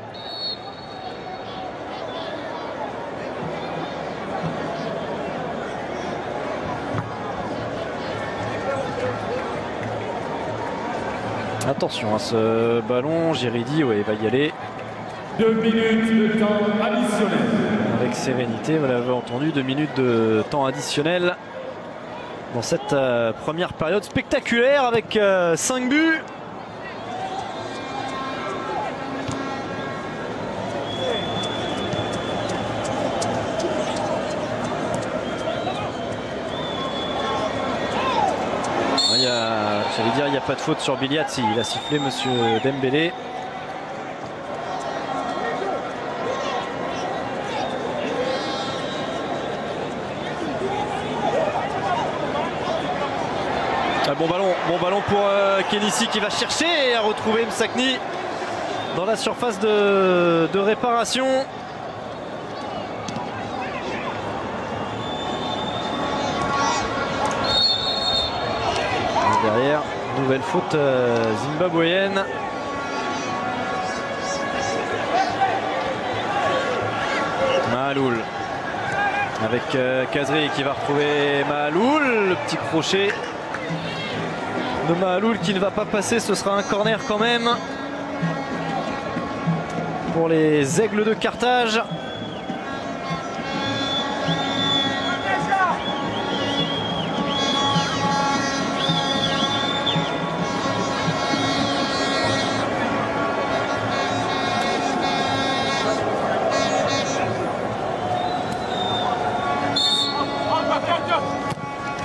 Attention à ce ballon, Jridi, ouais, il va y aller. Deux minutes de temps additionnel. Avec sérénité, vous l'avez entendu, deux minutes de temps additionnel. Dans cette euh, première période spectaculaire avec euh, cinq buts. J'allais dire, il n'y a pas de faute sur Billiat, si il a sifflé monsieur Dembélé. Ah, bon ballon, bon ballon pour euh, Khenissi qui va chercher et à retrouver Msakni dans la surface de, de réparation. Derrière, nouvelle faute euh, zimbabwéenne. Maâloul. Avec euh, Khazri qui va retrouver Maâloul. Le petit crochet de Maâloul qui ne va pas passer. Ce sera un corner quand même pour les Aigles de Carthage.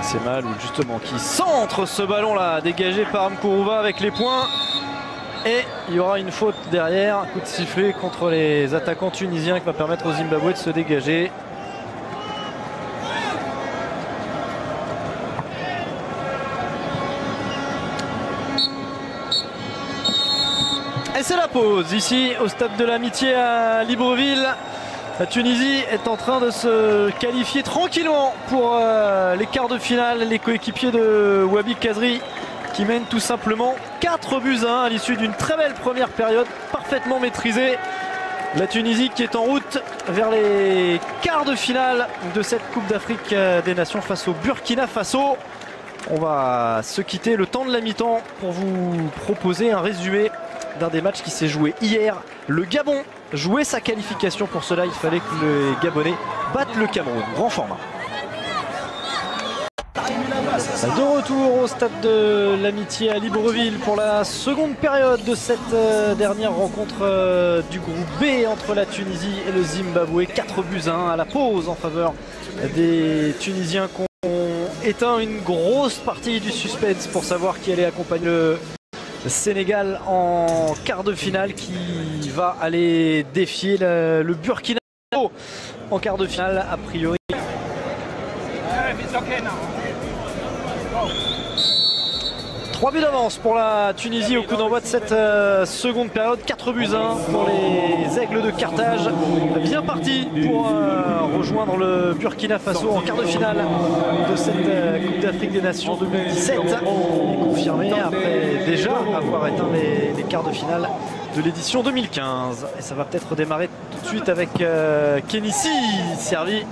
C'est Maâloul justement qui centre ce ballon là, dégagé par Mkuruva avec les poings. Et il y aura une faute derrière, un coup de sifflet contre les attaquants tunisiens qui va permettre au Zimbabwe de se dégager. Et c'est la pause ici au stade de l'Amitié à Libreville. La Tunisie est en train de se qualifier tranquillement pour euh, les quarts de finale. Les coéquipiers de Wahbi Khazri qui mènent tout simplement quatre buts à un à l'issue d'une très belle première période parfaitement maîtrisée. La Tunisie qui est en route vers les quarts de finale de cette Coupe d'Afrique des Nations face au Burkina Faso. On va se quitter le temps de la mi-temps pour vous proposer un résumé d'un des matchs qui s'est joué hier. Le Gabon jouait sa qualification, pour cela il fallait que les Gabonais battent le Cameroun. Grand format. De retour au stade de l'Amitié à Libreville pour la seconde période de cette dernière rencontre du groupe B entre la Tunisie et le Zimbabwe. quatre buts à un à la pause en faveur des Tunisiens qui ont éteint une grosse partie du suspense pour savoir qui allait accompagner le Sénégal en quart de finale, qui va aller défier le, le Burkina Faso en quart de finale a priori. trois buts d'avance pour la Tunisie au coup d'envoi de cette euh, seconde période. quatre buts à un pour les Aigles de Carthage. Bien parti pour euh, rejoindre le Burkina Faso en quart de finale de cette euh, Coupe d'Afrique des Nations deux mille dix-sept. Et confirmé après déjà avoir éteint les, les quarts de finale de l'édition deux mille quinze. Et ça va peut-être démarrer tout de suite avec euh, Khenissi, servi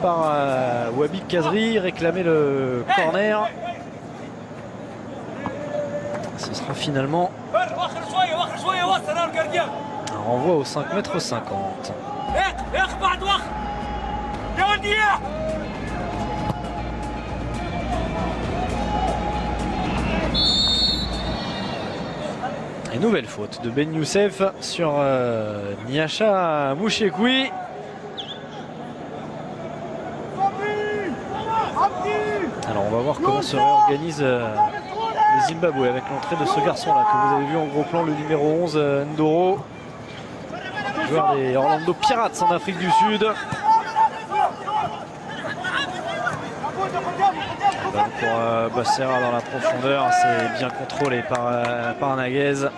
par euh, Wahbi Khazri, réclamer le corner. Ce sera finalement un renvoi aux cinq mètres cinquante. Et nouvelle faute de Ben Youssef sur euh, Nyasha Mushekwi. Alors on va voir comment se réorganise euh, le Zimbabwe avec l'entrée de ce garçon-là que vous avez vu en gros plan, le numéro onze, euh, Ndoro, joueur des Orlando Pirates en Afrique du Sud. Bah, pour euh, Bhasera dans la profondeur, c'est bien contrôlé par, euh, par Nagguez.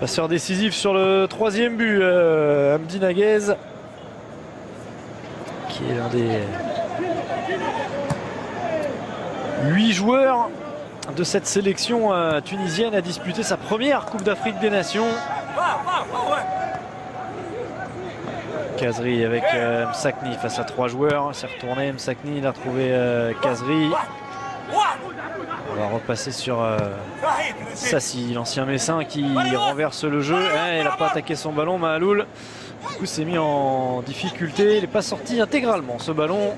Passeur décisif sur le troisième but, euh, Hamdi Nagguez, qui est l'un des huit joueurs de cette sélection euh, tunisienne à disputer sa première Coupe d'Afrique des Nations. Khazri avec euh, Msakni face à trois joueurs. Il s'est retourné, Msakni, il a trouvé euh, Khazri. On va repasser sur euh, Sassi, l'ancien Messin qui renverse le jeu. Eh, il n'a pas attaqué son ballon, Maâloul. Du coup, s'est mis en difficulté. Il n'est pas sorti intégralement ce ballon.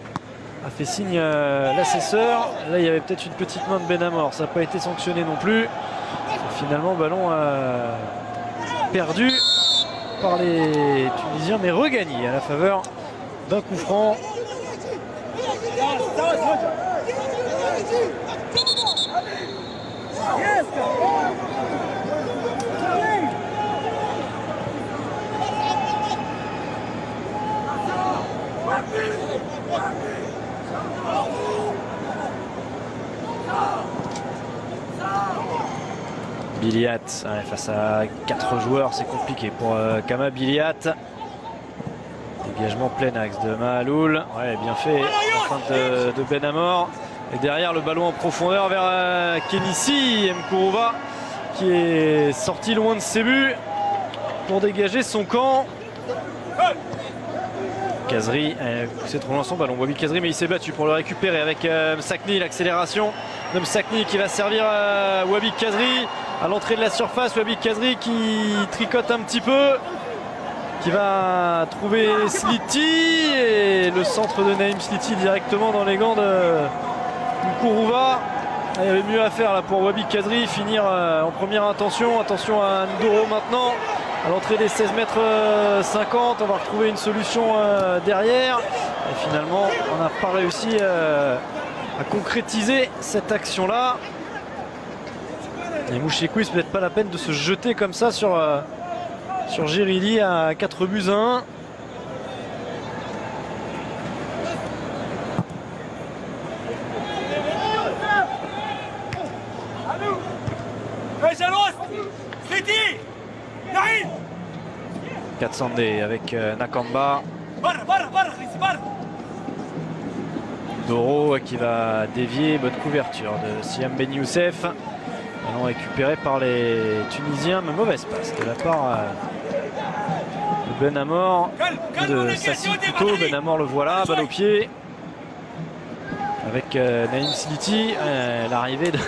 A fait signe euh, l'assesseur. Là, il y avait peut-être une petite main de Ben Amor. Ça n'a pas été sanctionné non plus. Finalement, ballon euh, perdu par les Tunisiens, mais regagné à la faveur d'un coup franc. Billiat, ouais, face à quatre joueurs, c'est compliqué pour euh, Khama Billiat. Dégagement plein axe de Maâloul. Ouais, bien fait en fin de, de Ben Amor. Et derrière, le ballon en profondeur vers euh, Khenissi, Mkuruva, qui est sorti loin de ses buts pour dégager son camp. Khazri euh, s'est trop loin son ballon. Wahbi Khazri, mais il s'est battu pour le récupérer avec euh, Msakni. L'accélération de Msakni qui va servir à Wahbi Khazri à l'entrée de la surface. Wahbi Khazri qui tricote un petit peu, qui va trouver Sliti, et le centre de Naïm Sliti directement dans les gants de Mkuruva. Il y avait mieux à faire là pour Wahbi Khazri, finir en première intention. Attention à Ndoro maintenant, à l'entrée des seize mètres cinquante, on va retrouver une solution derrière. Et finalement, on n'a pas réussi à concrétiser cette action-là. Et Mushekwi, c'est peut-être pas la peine de se jeter comme ça sur... sur Jridi à quatre buts à un. Katsande avec Nakamba. Doro qui va dévier, bonne couverture de Syam Ben Youssef. Ballon récupéré par les Tunisiens, mais mauvaise passe de la part de Ben Amor, de Sassi plutôt. Ben Amor le voilà, balle au pied avec euh, Naïm Sliti. Euh, L'arrivée de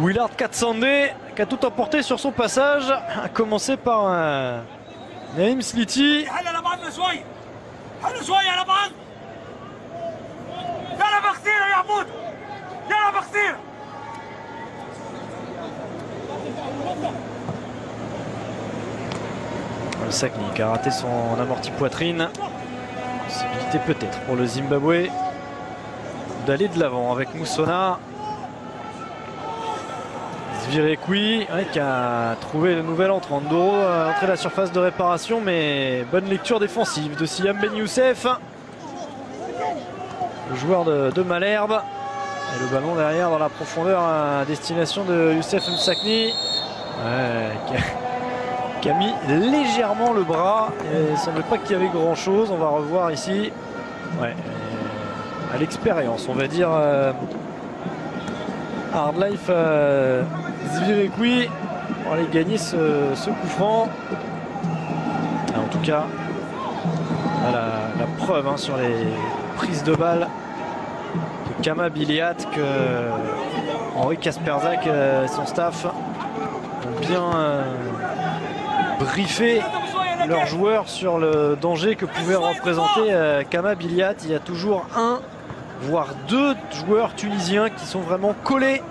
Willard Katsande qui a tout emporté sur son passage, à commencer par euh, Naïm Sliti. Msakni qui a raté son amorti poitrine. Possibilité peut-être pour le Zimbabwe d'aller de l'avant avec Musona. Zvirekwi, ouais, qui a trouvé le nouvel entrant. Ndoro à l'entrée de la surface de réparation, mais bonne lecture défensive de Syam Ben Youssef, le joueur de, de Malherbe. Et le ballon derrière dans la profondeur à destination de Youssef Msakni, ouais, qui, a, qui a mis légèrement le bras. Il ne semblait pas qu'il y avait grand chose. On va revoir ici, ouais, à l'expérience, on va dire, euh, Hardlife euh, Zvirekwi pour aller gagner ce, ce coup franc. Ah, en tout cas, on a la, la preuve hein, sur les prises de balles. Khama Billiat, que Henryk Kasperczak et son staff ont bien euh, briefé leurs joueurs sur le danger que pouvait représenter euh, Khama Billiat. Il y a toujours un, voire deux joueurs tunisiens qui sont vraiment collés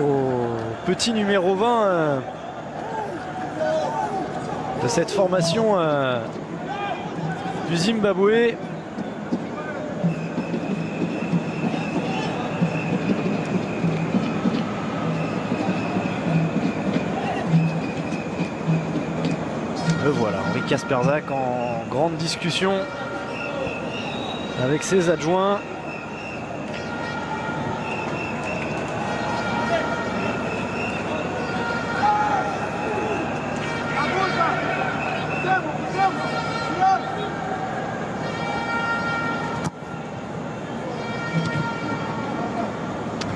au petit numéro vingt euh, de cette formation euh, du Zimbabwe. Le voilà, Henryk Kasperczak en grande discussion avec ses adjoints.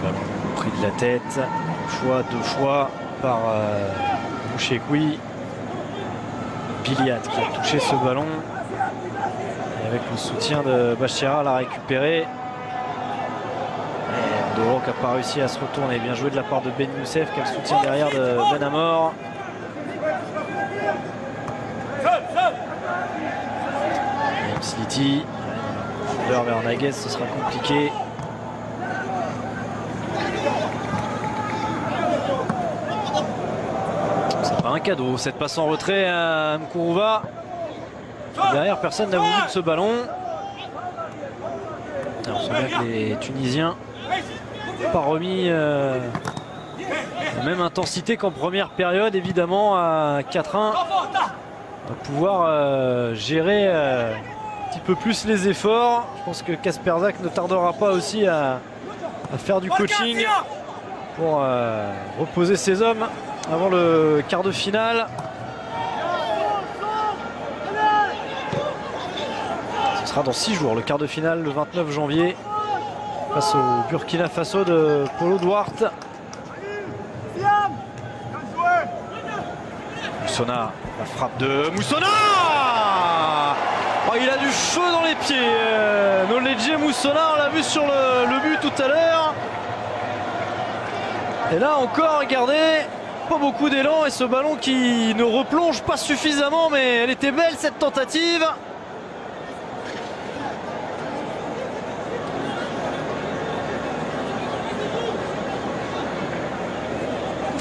Ballon pris de la tête, une fois, deux fois par euh, Mushekwi. Billiat qui a touché ce ballon, et avec le soutien de Bhasera l'a récupéré. Et Ndoro qui n'a pas réussi à se retourner. Bien joué de la part de Ben Youssef qui a le soutien derrière de Ben Amor. Sliti, l'heure vers Nagguez, ce sera compliqué. Un cadeau, cette passe en retrait à Mkuruva. Derrière, personne n'a voulu de ce ballon. Alors, on se met que les Tunisiens n'ont pas remis euh, la même intensité qu'en première période, évidemment, à quatre un. On va pouvoir euh, gérer euh, un petit peu plus les efforts. Je pense que Kasperczak ne tardera pas aussi à, à faire du coaching pour euh, reposer ses hommes avant le quart de finale. Ce sera dans six jours, le quart de finale, le vingt-neuf janvier, face au Burkina Faso de Paulo Duarte. Musona, la frappe de Musona Oh, il a du feu dans les pieds. Knowledge Musona, on l'a vu sur le, le but tout à l'heure. Et là encore, regardez, pas beaucoup d'élan et ce ballon qui ne replonge pas suffisamment, mais elle était belle cette tentative.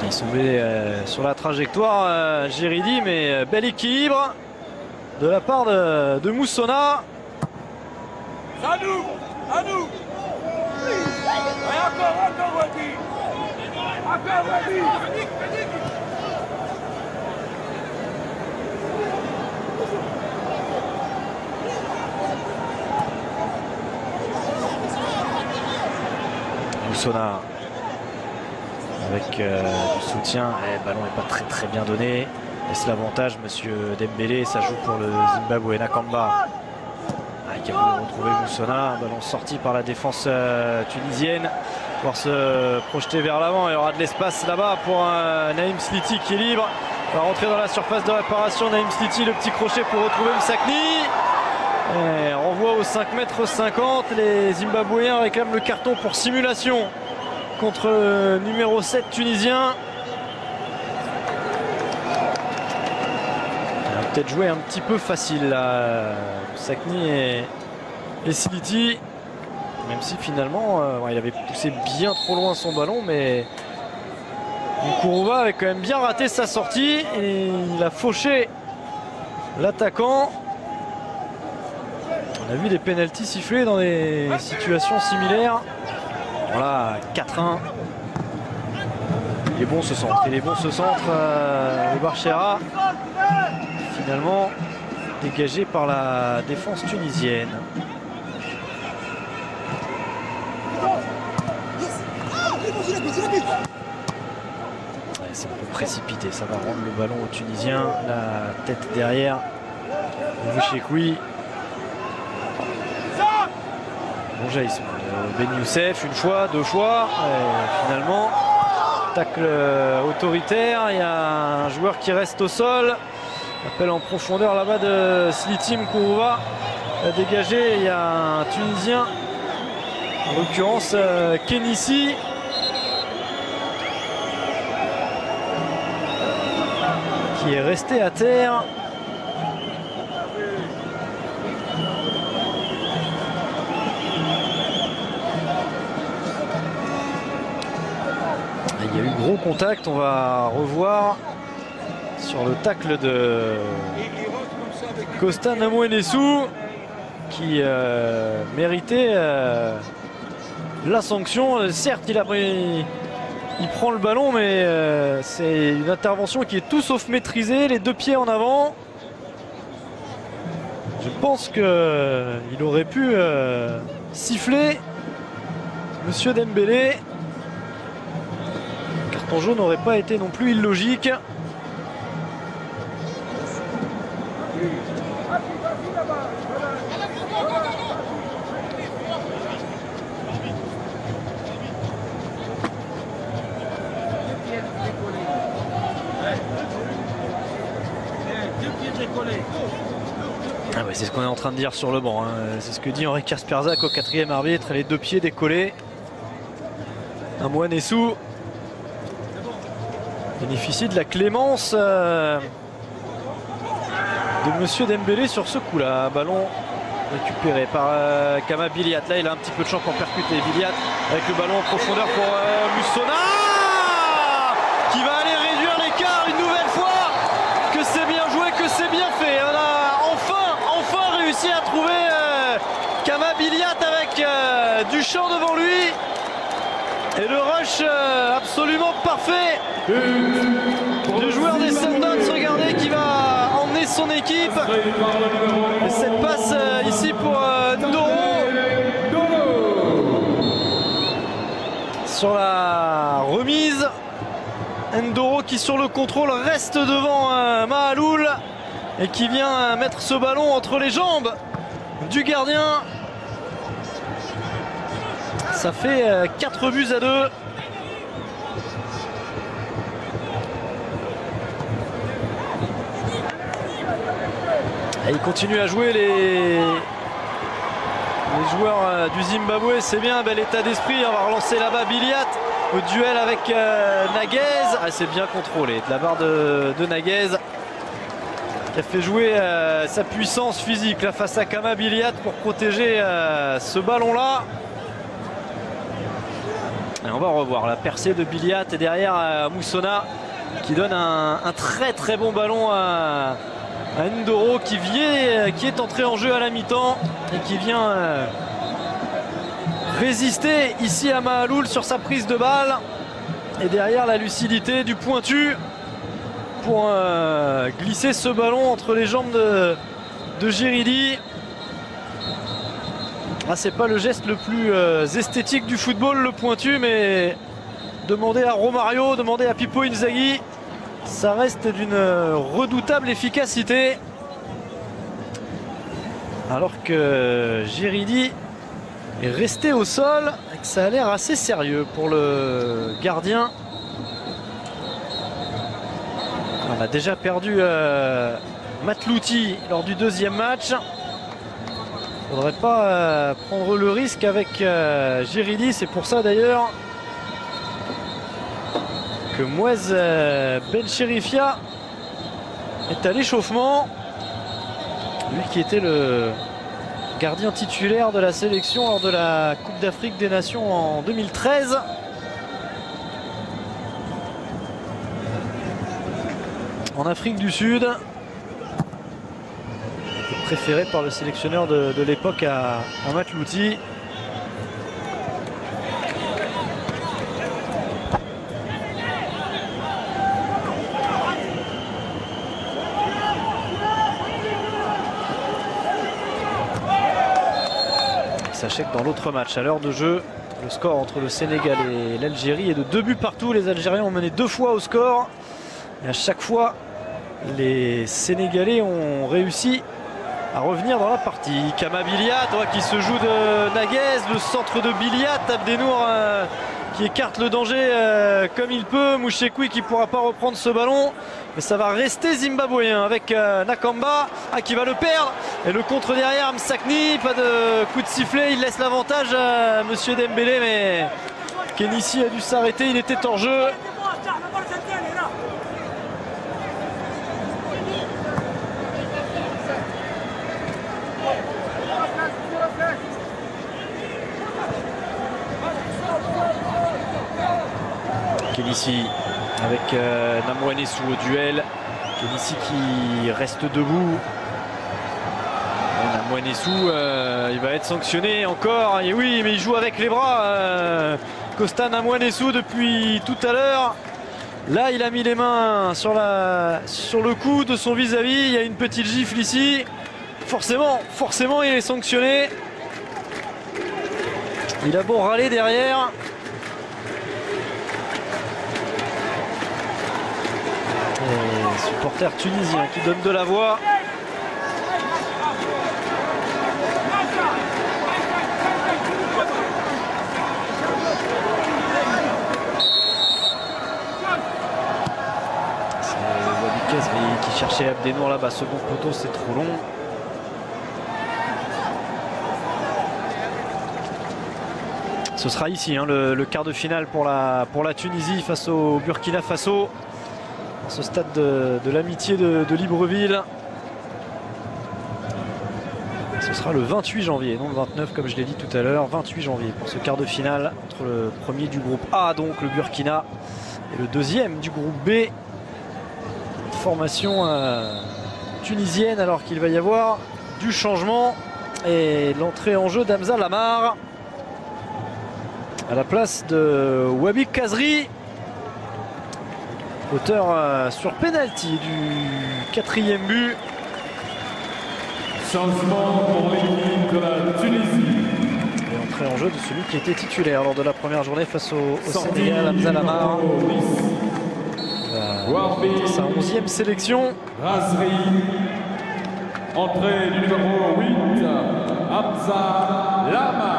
Il semblait euh, sur la trajectoire euh, Jridi, mais euh, bel équilibre de la part de, de Musona. À nous, à nous. Et encore, encore Wahbi. Encore Wahbi. Musona. Avec euh, du soutien, le ballon n'est pas très très bien donné. Laisse l'avantage, monsieur Dembélé, ça joue pour le Zimbabwe. Nakamba, ah, qui a voulu retrouver Musona, ballon sorti par la défense euh, tunisienne. Pour se euh, projeter vers l'avant, il y aura de l'espace là-bas pour euh, Naïm Sliti qui est libre. Va rentrer dans la surface de réparation, Naïm Sliti, le petit crochet pour retrouver Msakni. Et renvoie aux cinq mètres cinquante, les Zimbabwéens réclament le carton pour simulation contre le numéro sept tunisien. Il a peut-être joué un petit peu facile là, Msakni et, et Sliti, même si finalement euh, il avait poussé bien trop loin son ballon, mais Mkuruva avait quand même bien raté sa sortie et il a fauché l'attaquant. On a vu des pénaltys sifflés dans des situations similaires. Voilà, quatre un. Il est bon ce centre, il est bon ce centre euh, au Bhasera, finalement dégagé par la défense tunisienne. C'est un peu précipité, ça va rendre le ballon au Tunisien, la tête derrière, Mushekwi. Bon jaillissement de Ben Youssef, une fois, deux fois, et finalement, tacle autoritaire, il y a un joueur qui reste au sol, appel en profondeur là-bas de Sliti, Mkuruva a dégagé, il y a un Tunisien, en l'occurrence Khenissi. Qui est resté à terre. Il y a eu gros contact, on va revoir sur le tacle de Costa Nhamoinesu qui euh, méritait euh, la sanction. Certes, il a pris, il prend le ballon, mais euh, c'est une intervention qui est tout sauf maîtrisée, les deux pieds en avant. Je pense qu'il euh, aurait pu euh, siffler monsieur Dembélé. Ton jeu n'aurait pas été non plus illogique. Ah ouais, c'est ce qu'on est en train de dire sur le banc, hein. C'est ce que dit Henryk Kasperczak au quatrième arbitre, les deux pieds décollés. Un moine et sous. Bénéficie de la clémence euh, de monsieur Dembélé sur ce coup-là. Ballon récupéré par euh, Khama Billiat. Là, il a un petit peu de champ pour percuter Billiat avec le ballon en profondeur pour euh, Musona qui va aller réduire l'écart une nouvelle fois. Que c'est bien joué, que c'est bien fait. On a enfin, enfin réussi à trouver euh, Khama Billiat avec euh, du champ devant lui. Et le rush euh, absolument parfait du joueur des Seven Dots, regardez, qui va emmener son équipe. Et cette passe euh, ici pour euh, Ndoro. Sur la remise, Ndoro qui sur le contrôle reste devant euh, Maâloul et qui vient mettre ce ballon entre les jambes du gardien. Ça fait quatre buts à deux. Et il continue à jouer les, les joueurs du Zimbabwe. C'est bien, bel état d'esprit. On va relancer là-bas Billiat au duel avec euh, Nagguez. Ah, c'est bien contrôlé de la barre de, de Nagguez, qui a fait jouer euh, sa puissance physique là, face à Khama Billiat pour protéger euh, ce ballon-là. Et on va revoir la percée de Billiat et derrière euh, Musona qui donne un, un très très bon ballon à, à Ndoro qui, vient, qui est entré en jeu à la mi-temps et qui vient euh, résister ici à Maâloul sur sa prise de balle. Et derrière la lucidité du pointu pour euh, glisser ce ballon entre les jambes de, de Jridi. Ah, c'est pas le geste le plus euh, esthétique du football, le pointu, mais demandez à Romario, demandez à Pippo Inzaghi, ça reste d'une redoutable efficacité. Alors que Jridi est resté au sol et que ça a l'air assez sérieux pour le gardien. On a déjà perdu euh, Mathlouthi lors du deuxième match. Il ne faudrait pas euh, prendre le risque avec euh, Jridi. C'est pour ça d'ailleurs que Mouez euh, Bencherifia est à l'échauffement. Lui qui était le gardien titulaire de la sélection lors de la Coupe d'Afrique des Nations en deux mille treize. En Afrique du Sud. Préféré par le sélectionneur de, de l'époque à, à Mathlouthi. Sachez que dans l'autre match, à l'heure de jeu, le score entre le Sénégal et l'Algérie est de deux buts partout. Les Algériens ont mené deux fois au score. Et à chaque fois, les Sénégalais ont réussi à revenir dans la partie. Khama Billiat ouais, qui se joue de Nagguez, le centre de Billiat, Abdennour euh, qui écarte le danger euh, comme il peut, Mushekwi qui ne pourra pas reprendre ce ballon, mais ça va rester zimbabwéen avec euh, Nakamba ah, qui va le perdre, et le contre derrière Msakni, pas de coup de sifflet, il laisse l'avantage à Monsieur Dembélé, mais Khenissi a dû s'arrêter, il était hors jeu. Khenissi avec euh, Nhamoinesu au duel. Khenissi qui reste debout. Nhamoinesu, euh, il va être sanctionné encore. Et oui, mais il joue avec les bras. Euh, Costa Nhamoinesu depuis tout à l'heure. Là, il a mis les mains sur, la, sur le cou de son vis-à-vis. Il y a une petite gifle ici. Forcément, forcément, il est sanctionné. Il a beau râler derrière. Supporter tunisien qui donne de la voix. C'est Wahbi Khazri qui cherchait Abdennour là-bas. Ce bon poteau, c'est trop long. Ce sera ici hein, le, le quart de finale pour la, pour la Tunisie face au Burkina Faso. Ce stade de, de l'amitié de, de Libreville. Ce sera le vingt-huit janvier, non le vingt-neuf comme je l'ai dit tout à l'heure. vingt-huit janvier pour ce quart de finale entre le premier du groupe A, donc le Burkina, et le deuxième du groupe B. Une formation euh, tunisienne alors qu'il va y avoir du changement et l'entrée en jeu d'Hamza Lahmar à la place de Wahbi Khazri. Auteur sur pénalty du quatrième but. Changement pour l'équipe de la Tunisie. Et entrée en jeu de celui qui était titulaire lors de la première journée face au, au Sénégal, Hamza Lahmar. C'est sa onzième sélection. Khazri. Entrée numéro huit, Hamza Lahmar.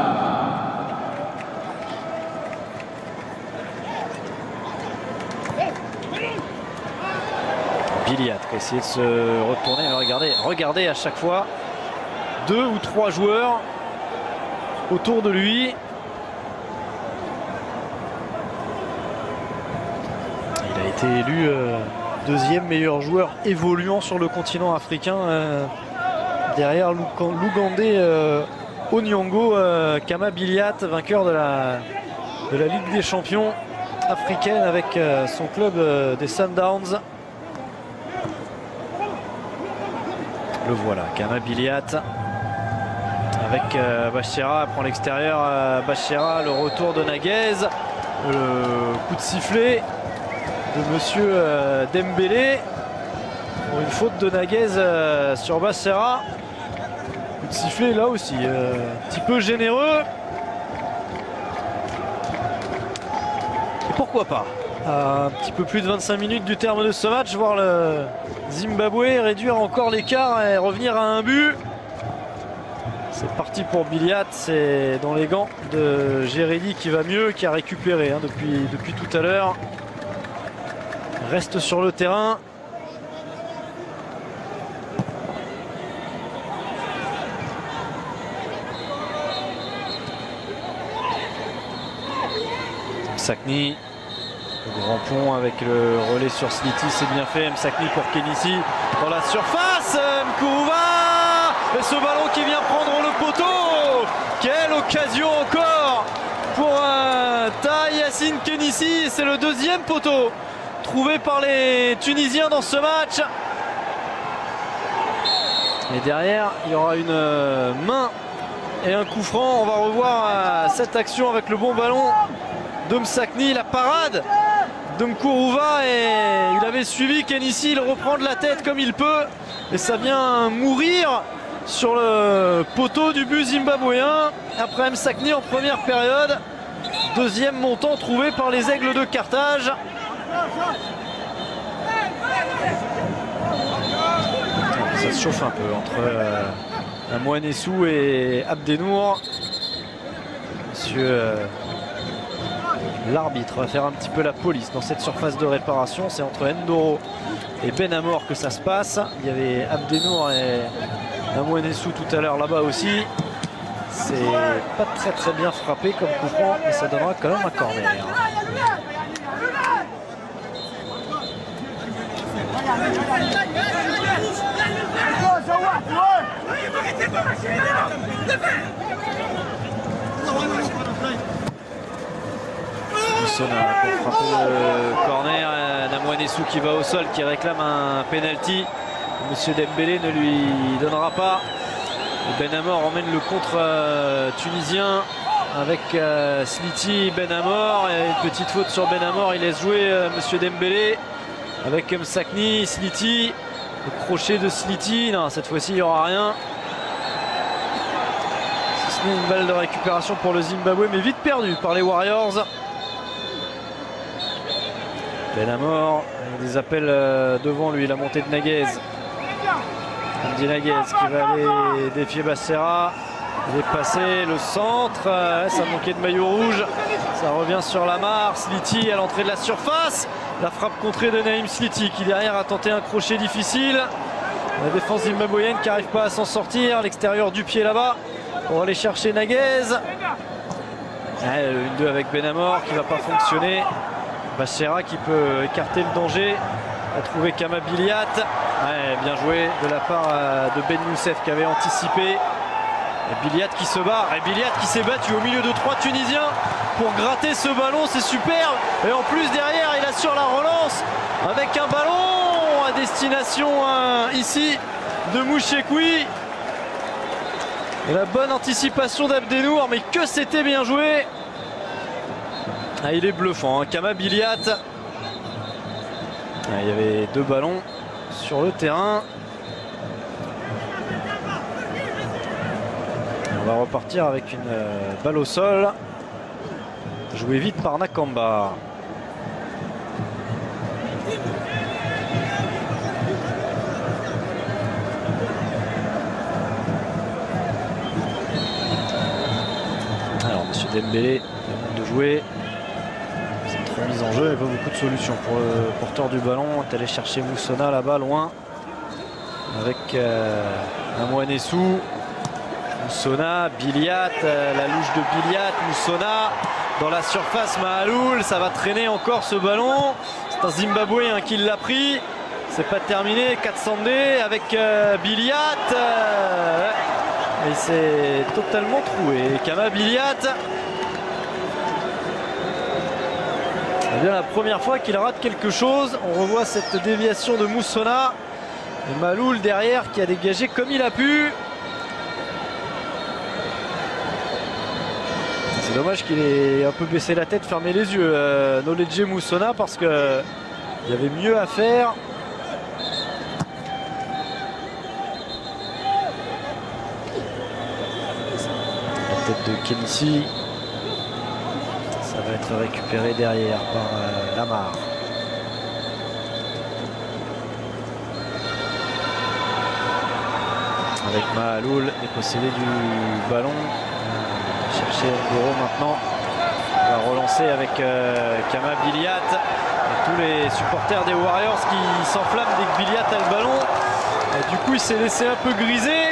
Billiat qui a essayé de se retourner. Mais regardez, regardez à chaque fois deux ou trois joueurs autour de lui. Il a été élu euh, deuxième meilleur joueur évoluant sur le continent africain euh, derrière l'Ougandais euh, Onyango euh, Khama Billiat, vainqueur de la, de la Ligue des Champions africaine avec euh, son club euh, des Sundowns. Le voilà, Khama Billiat avec euh, Bhasera, prend l'extérieur, euh, Bhasera, le retour de Nagguez, le coup de sifflet de monsieur euh, Dembélé, pour une faute de Nagguez euh, sur Bhasera. Coup de sifflet là aussi, euh, un petit peu généreux. Et pourquoi pas? À un petit peu plus de vingt-cinq minutes du terme de ce match, voir le Zimbabwe réduire encore l'écart et revenir à un but. C'est parti pour Billiat, c'est dans les gants de Jridi qui va mieux, qui a récupéré hein, depuis, depuis tout à l'heure. Reste sur le terrain. Msakni. Grand pont avec le relais sur Sliti, c'est bien fait. Msakni pour Khenissi dans la surface. Mkuruva, et ce ballon qui vient prendre le poteau. Quelle occasion encore pour euh, Taha Yassine Khenissi. C'est le deuxième poteau trouvé par les Tunisiens dans ce match. Et derrière, il y aura une euh, main et un coup franc. On va revoir euh, cette action avec le bon ballon de Msakni, la parade de Mkuruva, et il avait suivi Khenissi, il reprend de la tête comme il peut et ça vient mourir sur le poteau du but zimbabwéen après Msakni en première période. Deuxième montant trouvé par les Aigles de Carthage. Ça se chauffe un peu entre euh, Nhamoinesu et Abdennour. Monsieur euh, l'arbitre va faire un petit peu la police dans cette surface de réparation. C'est entre Ndoro et Ben Amor que ça se passe. Il y avait Abdennour et Nhamoinesu tout à l'heure là-bas aussi. C'est pas très très bien frappé comme coup franc, mais ça donnera quand même un corner. Pour frapper le corner, Nhamoinesu qui va au sol, qui réclame un penalty. Monsieur Dembélé ne lui donnera pas. Ben Amor emmène le contre euh, tunisien avec euh, Sliti, Ben Amor. Et une petite faute sur Ben Amor, il laisse jouer euh, Monsieur Dembélé avec Msakni, Sliti. Le crochet de Sliti, non, cette fois-ci il n'y aura rien. Si ce n'est une balle de récupération pour le Zimbabwe, mais vite perdue par les Warriors. Ben Amor, des appels devant lui, la montée de Nagguez. Hamdi Nagguez qui va aller défier Bhasera, dépasser le centre, ça manquait de maillot rouge, ça revient sur la mare. Sliti à l'entrée de la surface, la frappe contrée de Naïm Sliti qui derrière a tenté un crochet difficile. La défense zimbabwéenne qui n'arrive pas à s'en sortir, l'extérieur du pied là-bas pour aller chercher Nagguez. Une deux avec Ben Amor qui ne va pas fonctionner. Bhasera qui peut écarter le danger, a trouvé Khama Billiat. Ouais, bien joué de la part de Ben Youssef qui avait anticipé. Et Billiat qui se barre, et Billiat qui s'est battu au milieu de trois Tunisiens pour gratter ce ballon, c'est superbe. Et en plus derrière il assure la relance avec un ballon à destination euh, ici de Mushekwi. Et la bonne anticipation d'Abdennour, mais que c'était bien joué. Ah, il est bluffant, hein. Khama Billiat. Ah, il y avait deux ballons sur le terrain. On va repartir avec une euh, balle au sol. Joué vite par Nakamba. Alors, monsieur Dembélé demande de jouer. mise en jeu, il n'y a pas beaucoup de solutions pour le porteur du ballon. Est allé chercher Musona là-bas, loin, avec euh, Nhamoinesu. Musona, Billiat, euh, la louche de Billiat, Musona dans la surface, Maâloul, ça va traîner encore ce ballon. C'est un Zimbabwe hein, qui l'a pris. C'est pas terminé, Katsande avec euh, Billiat. Euh, et c'est totalement troué. Khama Billiat. C'est bien la première fois qu'il rate quelque chose. On revoit cette déviation de Musona. Et Maâloul derrière qui a dégagé comme il a pu. C'est dommage qu'il ait un peu baissé la tête, fermé les yeux, euh, Knowledge Musona, parce qu'il euh, y avait mieux à faire. La tête de Khenissi, ça va être récupéré derrière par euh, Lahmar. Avec Maâloul, dépossédé du ballon. Chercher Ndoro maintenant, on va relancer avec euh, Khama Billiat et tous les supporters des Warriors qui s'enflamment dès que Billiat a le ballon. Et du coup il s'est laissé un peu griser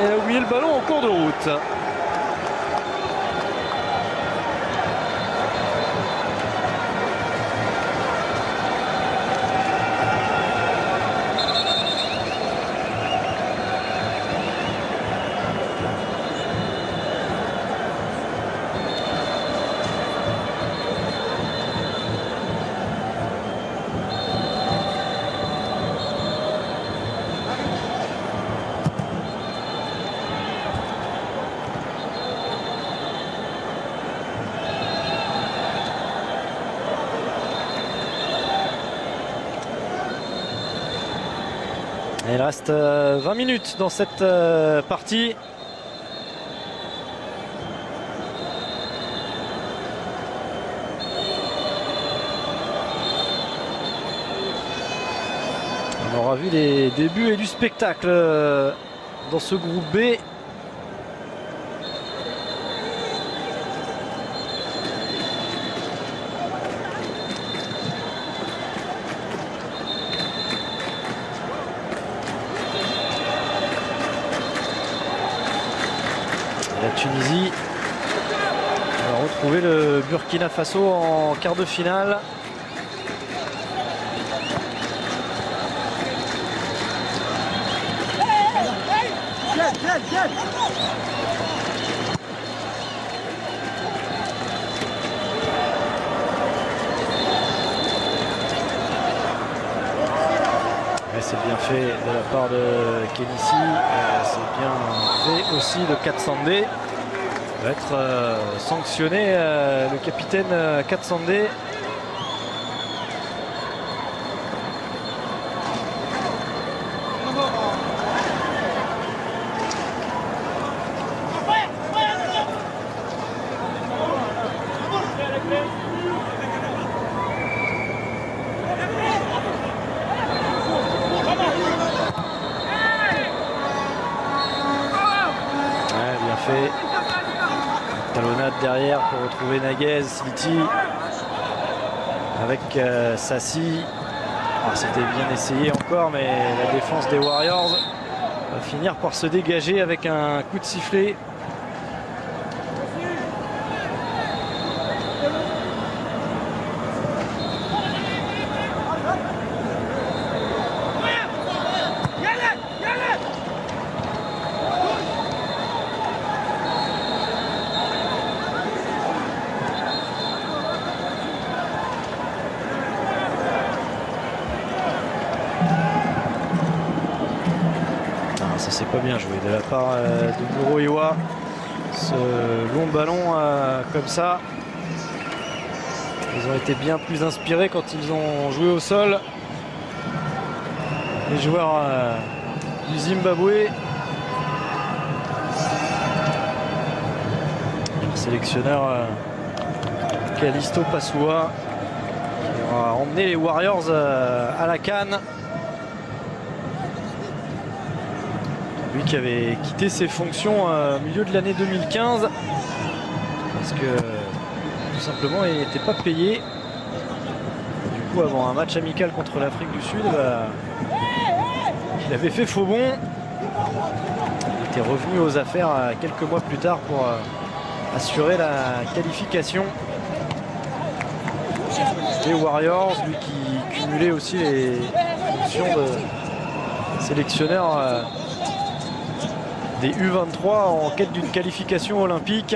et a oublié le ballon en cours de route. Il reste vingt minutes dans cette partie. On aura vu les débuts et du spectacle dans ce groupe B. Tunisie va retrouver le Burkina Faso en quart de finale. C'est bien fait de la part de Khenissi, c'est bien fait aussi de Katsande. Va être euh, sanctionné euh, le capitaine euh, Katsande. Derrière pour retrouver Nagguez, Sliti avec euh, Sassi. C'était bien essayé encore, mais la défense des Warriors va finir par se dégager avec un coup de sifflet. Bien joué de la part de Muroiwa, ce long ballon euh, comme ça. Ils ont été bien plus inspirés quand ils ont joué au sol, les joueurs euh, du Zimbabwe. Le sélectionneur euh, Callisto Passoua qui aura emmené les Warriors euh, à la CAN. Lui qui avait quitté ses fonctions euh, au milieu de l'année deux mille quinze parce que tout simplement il n'était pas payé. coup avant un match amical contre l'Afrique du Sud. Bah, il avait fait faux bon. Il était revenu aux affaires quelques mois plus tard pour euh, assurer la qualification des Warriors, lui qui cumulait aussi les fonctions de sélectionneur euh, des U vingt-trois en quête d'une qualification olympique.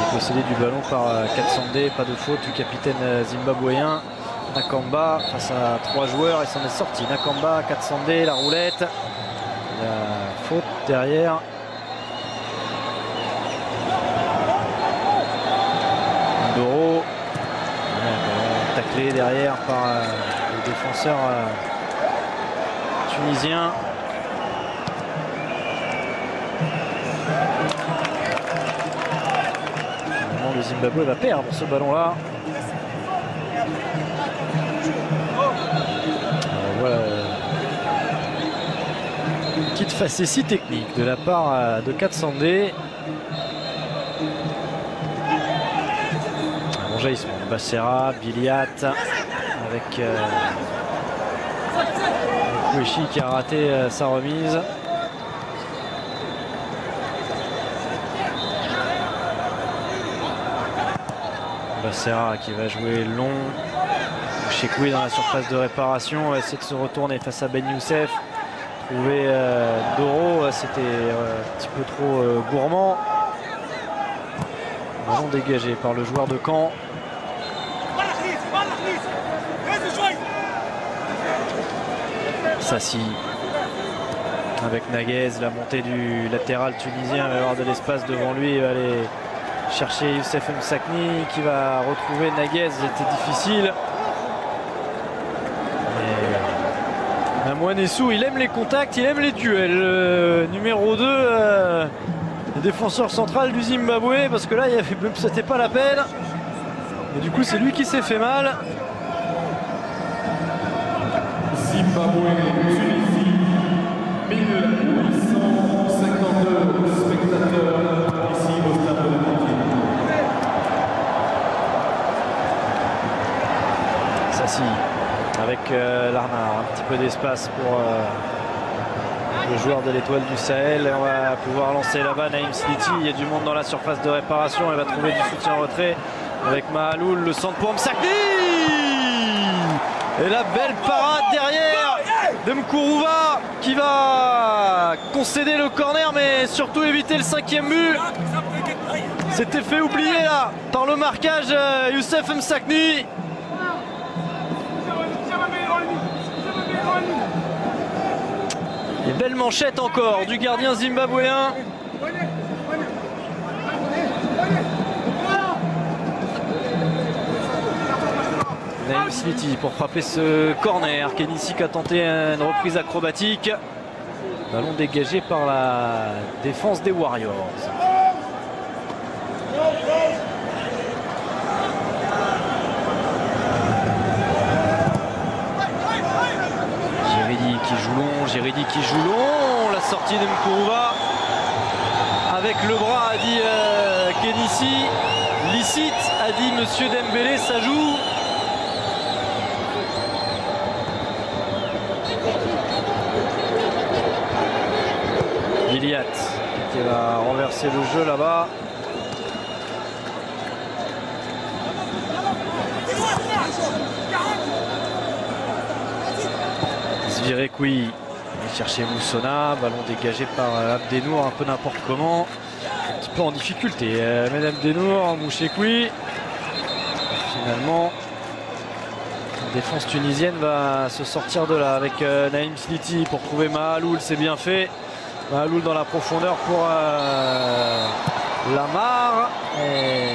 Dépossédé du ballon par Katsande, pas de faute du capitaine zimbabwéen. Nakamba face à trois joueurs, il s'en est sorti. Nakamba, Katsande, la roulette, la faute derrière. Ndoro, taclé derrière par le défenseur tunisien. Le Zimbabwe va perdre ce ballon-là. Voilà. Une petite facétie technique de la part de Katsande. Bon jaillissement. Bhasera, Billiat avec euh, Kouechi qui a raté euh, sa remise. Bhasera qui va jouer long. Mushekwi dans la surface de réparation. On va essayer de se retourner face à Ben Youssef. Trouver euh, Doro, c'était euh, un petit peu trop euh, gourmand. Ballon dégagé par le joueur de Caen. Sassi avec Nagguez. La montée du latéral tunisien. Il va y avoir de l'espace devant lui. Il va aller chercher Youssef Msakni qui va retrouver Nagguez. C'était difficile. Et Nhamoinesu, il aime les contacts, il aime les duels. Euh, numéro deux, euh, le défenseur central du Zimbabwe, parce que là, c'était pas la peine. Et du coup, c'est lui qui s'est fait mal. Zimbabwe, Tunisie, mille huit cent cinquante-deux spectateurs. Sassi avec euh, Lahmar, un petit peu d'espace pour euh, le joueur de l'étoile du Sahel. Et on va pouvoir lancer là-bas Naïm Sliti. Il y a du monde dans la surface de réparation. Il va trouver du soutien en retrait avec Maâloul, le centre pour Msakni. Et la belle parade derrière de Mkuruva qui va concéder le corner, mais surtout éviter le cinquième but. C'était fait oublier là par le marquage euh, Youssef Msakni. Et belle manchette encore du gardien zimbabwéen. Naïm Sliti pour frapper ce corner. Khenissi qui a tenté une reprise acrobatique. Ballon dégagé par la défense des Warriors. Jridi qui joue long, Jridi qui joue long, la sortie de Mkuruva avec le bras a dit euh, Khenissi, licite a dit Monsieur Dembélé, ça joue. Billiat qui va renverser le jeu là-bas. Zvirekwi va chercher Musona, ballon dégagé par Abdennour un peu n'importe comment, un petit peu en difficulté. Euh, Madame Abdennour, Mushekwi. Finalement, la défense tunisienne va se sortir de là avec euh, Naïm Sliti pour trouver Maâloul, c'est bien fait. Maâloul dans la profondeur pour euh, Lahmar. Et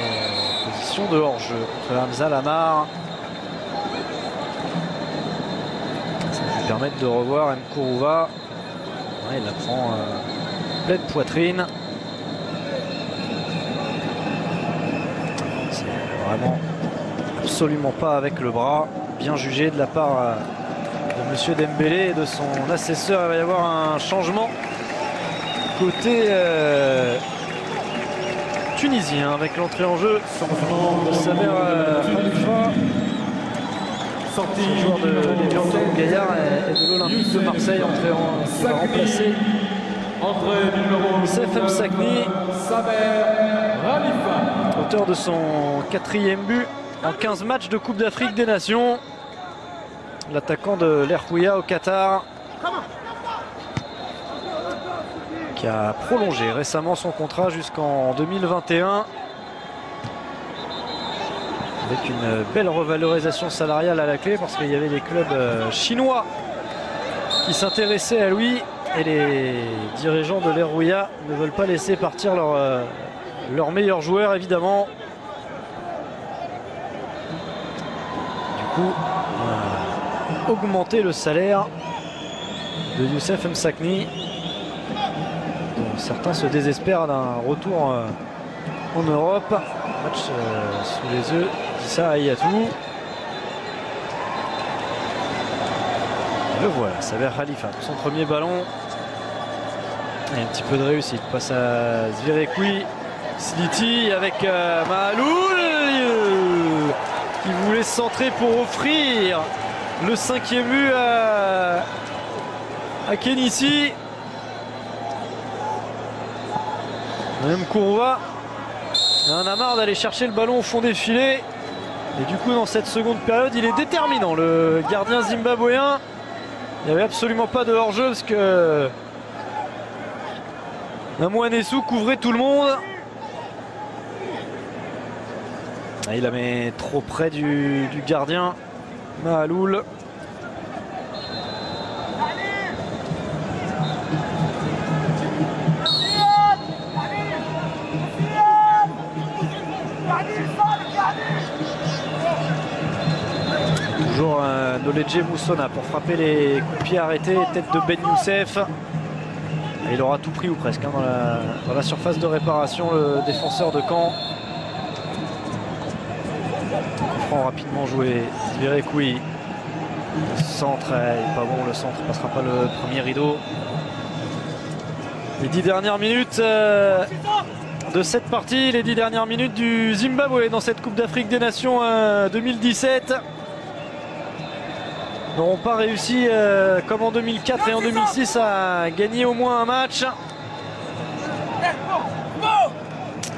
position de hors-jeu contre Hamza Lahmar. Permettre de revoir Mkuruva. Ouais, il la prend euh, pleine poitrine. C'est vraiment absolument pas avec le bras. Bien jugé de la part euh, de Monsieur Dembélé et de son assesseur. Il va y avoir un changement côté euh, tunisien avec l'entrée en jeu de Saber Khalifa, sorti joueur de l'Évianton Gaillard et de l'Olympique de Marseille, entrée en qui va remplacer Youssef Msakni, auteur de son quatrième but en quinze matchs de Coupe d'Afrique des Nations. L'attaquant de l'Erfouya au Qatar, qui a prolongé récemment son contrat jusqu'en deux mille vingt et un, avec une belle revalorisation salariale à la clé, parce qu'il y avait des clubs chinois qui s'intéressaient à lui, et les dirigeants de l'Erfouya ne veulent pas laisser partir leurs leur meilleurs joueurs, évidemment. Du coup, augmenter le salaire de Youssef Msakni. Dont certains se désespèrent d'un retour euh, en Europe. Match euh, sous les yeux d'Issa Hayatou. Le voilà, Saber Khalifa pour son premier ballon. Et un petit peu de réussite. Passe à Zvirekwi. Sliti avec euh, Maâloul euh, qui voulait centrer pour offrir le cinquième but à, à Khenissi. Mkuruva en a marre d'aller chercher le ballon au fond des filets. Et du coup, dans cette seconde période, il est déterminant, le gardien zimbabwéen. Il n'y avait absolument pas de hors-jeu parce que Nhamoinesu couvrait tout le monde. Et il la met trop près du, du gardien. Maâloul. Toujours un Knowledge Musona pour frapper les coups de pied arrêtés, tête de Ben Youssef. Et il aura tout pris ou presque hein, dans, la, dans la surface de réparation, le défenseur de Caen. Rapidement joué, Zvirekwi, le centre est pas bon, le centre passera pas le premier rideau. Les dix dernières minutes euh, de cette partie, les dix dernières minutes du Zimbabwe dans cette Coupe d'Afrique des Nations euh, deux mille dix-sept n'auront pas réussi euh, comme en deux mille quatre et en deux mille six à gagner au moins un match.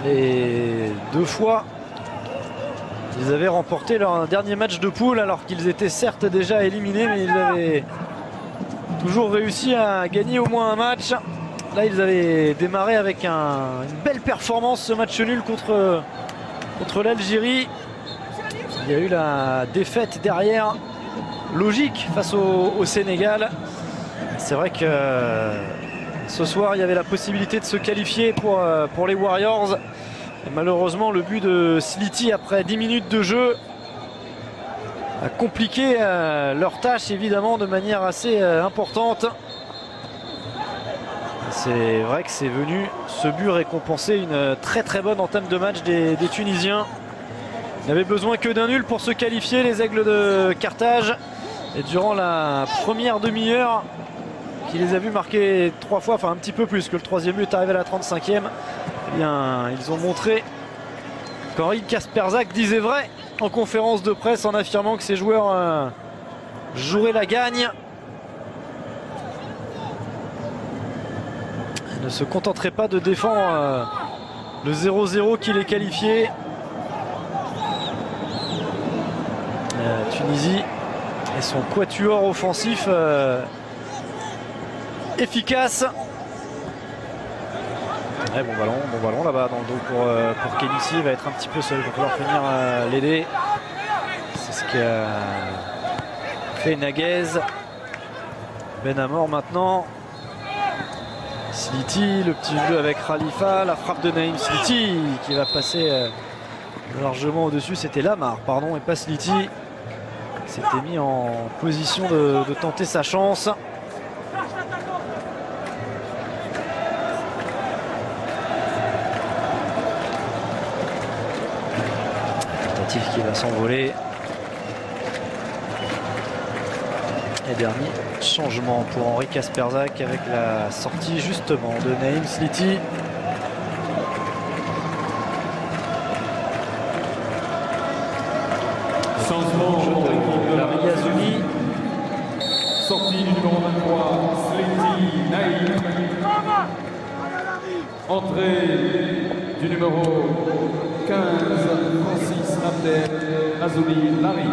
Et deux fois ils avaient remporté leur dernier match de poule alors qu'ils étaient certes déjà éliminés, mais ils avaient toujours réussi à gagner au moins un match. Là, ils avaient démarré avec un, une belle performance, ce match nul contre, contre l'Algérie. Il y a eu la défaite derrière, logique, face au, au Sénégal. C'est vrai que ce soir, il y avait la possibilité de se qualifier pour, pour les Warriors. Et malheureusement, le but de Sliti après dix minutes de jeu a compliqué euh, leur tâche, évidemment, de manière assez euh, importante. C'est vrai que c'est venu, ce but récompenser une très très bonne entame de match des, des Tunisiens. Ils n'avaient besoin que d'un nul pour se qualifier, les Aigles de Carthage. Et durant la première demi-heure, qui les a vus marquer trois fois, enfin un petit peu plus, que le troisième but est arrivé à la trente-cinquième. Bien, ils ont montré qu'Henryk Kasperczak disait vrai en conférence de presse en affirmant que ses joueurs euh, joueraient la gagne. Ils ne se contenteraient pas de défendre euh, le zéro zéro qui les qualifiait. La Tunisie et son quatuor offensif euh, efficace. Ouais, bon ballon, bon ballon là-bas dans le dos pour, euh, pour Khenissi, il va être un petit peu seul, il va pouvoir venir euh, l'aider. C'est ce qu'a euh, fait Nagguez. Ben Amor maintenant. Sliti, le petit jeu avec Khalifa, la frappe de Naïm Sliti qui va passer euh, largement au-dessus. C'était Lahmar, pardon, et pas Sliti. S'était mis en position de, de tenter sa chance. Qui va s'envoler. Et dernier changement pour Henryk Kasperczak avec la sortie justement de Naïm Sliti. Changement pour l'équipe de la Riazuni. Sortie du numéro vingt-trois, Sliti Naïm. Entrée du numéro quinze, Francis Abdel Azouli Larry.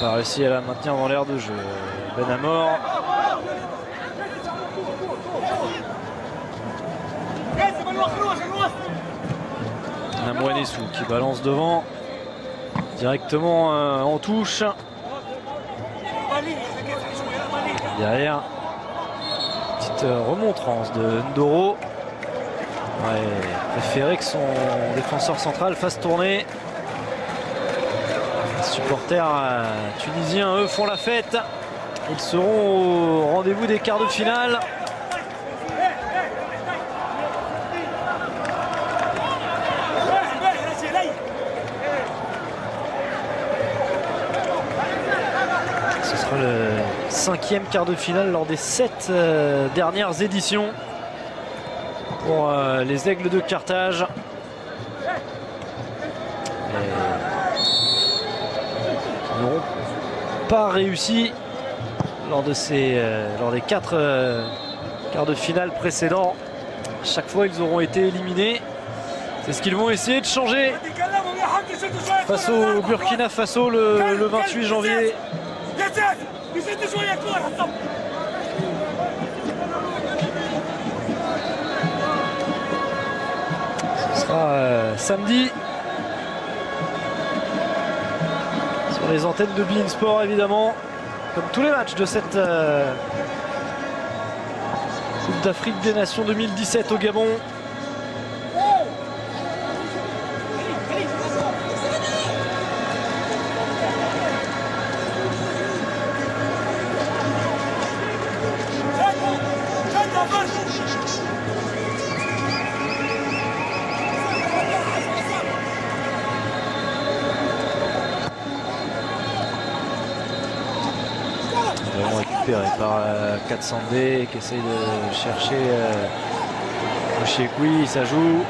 Pas réussi à la maintenir dans l'air de jeu. Ben Amor. Nhamoinesu qui balance devant directement euh, en touche. Derrière, petite euh, remontrance de Ndoro. Ouais, préféré que son défenseur central fasse tourner. Les supporters euh, tunisiens, eux, font la fête. Ils seront au rendez-vous des quarts de finale. Le cinquième quart de finale lors des sept euh, dernières éditions pour euh, les Aigles de Carthage. Ils n'auront pas réussi lors de ces euh, lors des quatre euh, quarts de finale précédents. À chaque fois, ils auront été éliminés. C'est ce qu'ils vont essayer de changer face au Burkina Faso le, le vingt-huit janvier. Ce sera euh, samedi sur les antennes de beIN Sport, évidemment, comme tous les matchs de cette euh, Coupe d'Afrique des Nations deux mille dix-sept au Gabon. Par euh, Katsande qui essaye de chercher euh, Mushekwi, ça joue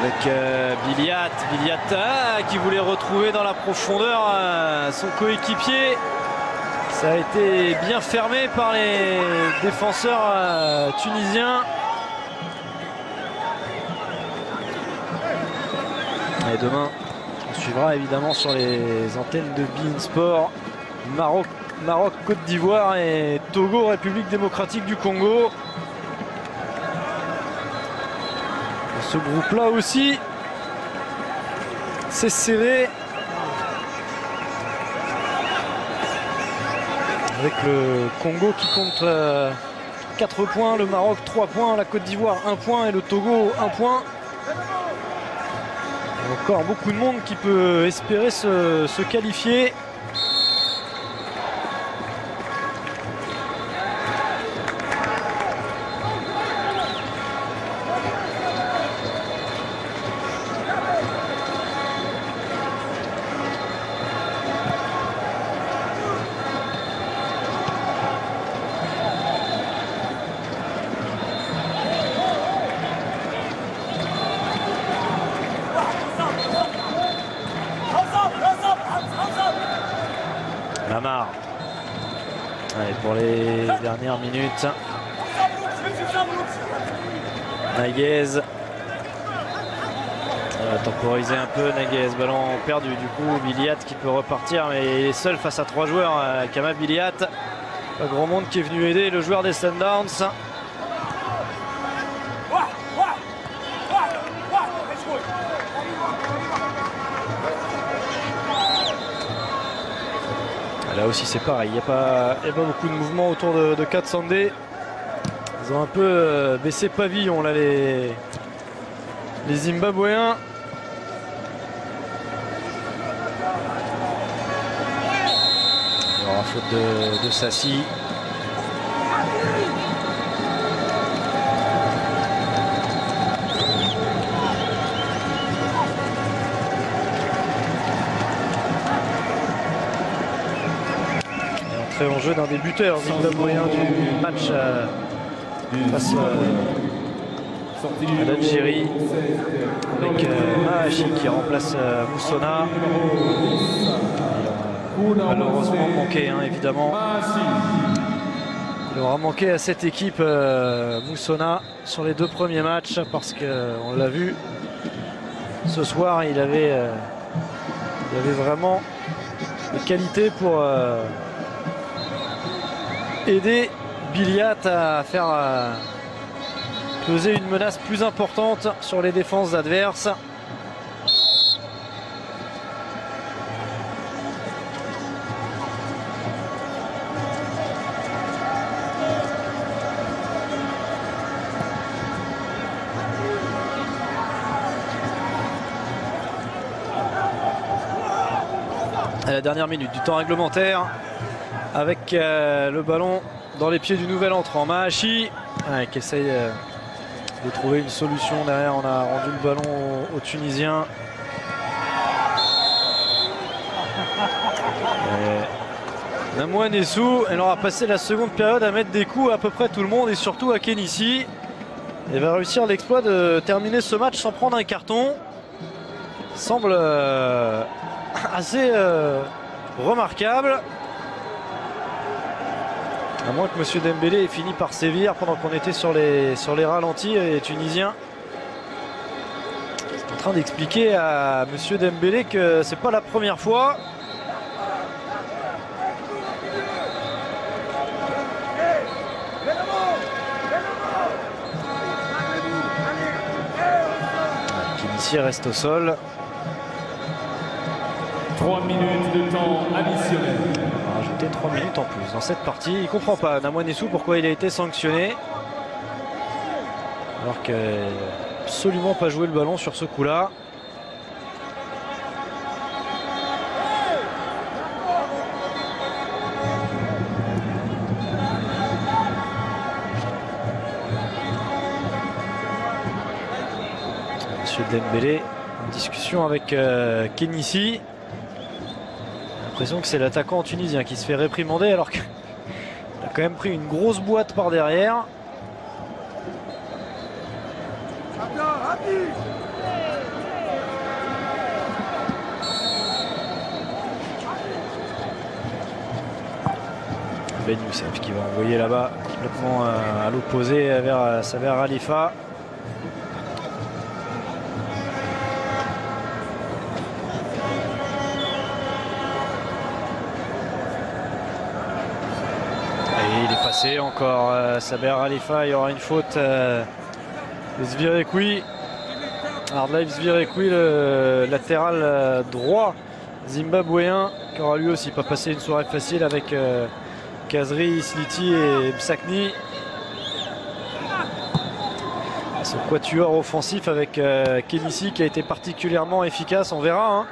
avec euh, Billiat, Billiat ah, qui voulait retrouver dans la profondeur euh, son coéquipier. Ça a été bien fermé par les défenseurs euh, tunisiens. Et demain, on suivra évidemment sur les antennes de beIN Sport Maroc. Maroc, Côte d'Ivoire et Togo, République démocratique du Congo. Ce groupe-là aussi, c'est serré. Avec le Congo qui compte quatre points, le Maroc trois points, la Côte d'Ivoire un point et le Togo un point. Encore beaucoup de monde qui peut espérer se, se qualifier. Minute. Nagguez va temporiser un peu. Nagguez, ballon perdu. Du coup, Billiat qui peut repartir, mais il est seul face à trois joueurs. Khama Billiat, pas grand monde qui est venu aider le joueur des Sundowns. Là aussi c'est pareil, il n'y a, a pas beaucoup de mouvement autour de, de Katsande. Ils ont un peu euh, baissé pavillon là les, les Zimbabwéens. Il y aura faute de, de Sassi. En jeu d'un des buteurs zimbabwéens du match euh, face euh, à l'Algérie avec euh, Mahachi qui remplace euh, Musona. Il a malheureusement manqué, hein, évidemment. Il aura manqué à cette équipe euh, Musona sur les deux premiers matchs parce qu'on l'a vu ce soir, il avait, euh, il avait vraiment des qualités pour euh, aider Billiat à faire euh, peser une menace plus importante sur les défenses adverses. À la dernière minute du temps réglementaire, avec euh, le ballon dans les pieds du nouvel entrant Mahachi, ouais, qui essaye euh, de trouver une solution. Derrière, on a rendu le ballon aux, aux Tunisiens. Nhamoinesu, elle aura passé la seconde période à mettre des coups à, à peu près tout le monde et surtout à Khenissi. Elle va réussir l'exploit de terminer ce match sans prendre un carton. Semble euh, assez euh, remarquable. À moins que M. Dembélé ait fini par sévir pendant qu'on était sur les, sur les ralentis, les Tunisiens. C'est en train d'expliquer à M. Dembélé que c'est pas la première fois. Khenissi reste au sol. trois minutes de temps additionnel. trois minutes en plus dans cette partie. Il ne comprend pas Nhamoinesu pourquoi il a été sanctionné alors qu'il n'a absolument pas joué le ballon sur ce coup là. Monsieur Dembélé en discussion avec euh, Khenissi. J'ai l'impression que c'est l'attaquant tunisien qui se fait réprimander alors qu'il a quand même pris une grosse boîte par derrière. Ben Youssef qui va envoyer là-bas complètement à l'opposé vers Saber Khalifa. C'est encore euh, Saber Khalifa, il y aura une faute euh, de Zvirekwi. Hardlife Zvirekwi, le latéral euh, droit zimbabwéen, qui aura lui aussi pas passé une soirée facile avec euh, Khazri, Sliti et Msakni. Ce quatuor offensif avec euh, Khenissi qui a été particulièrement efficace, on verra hein,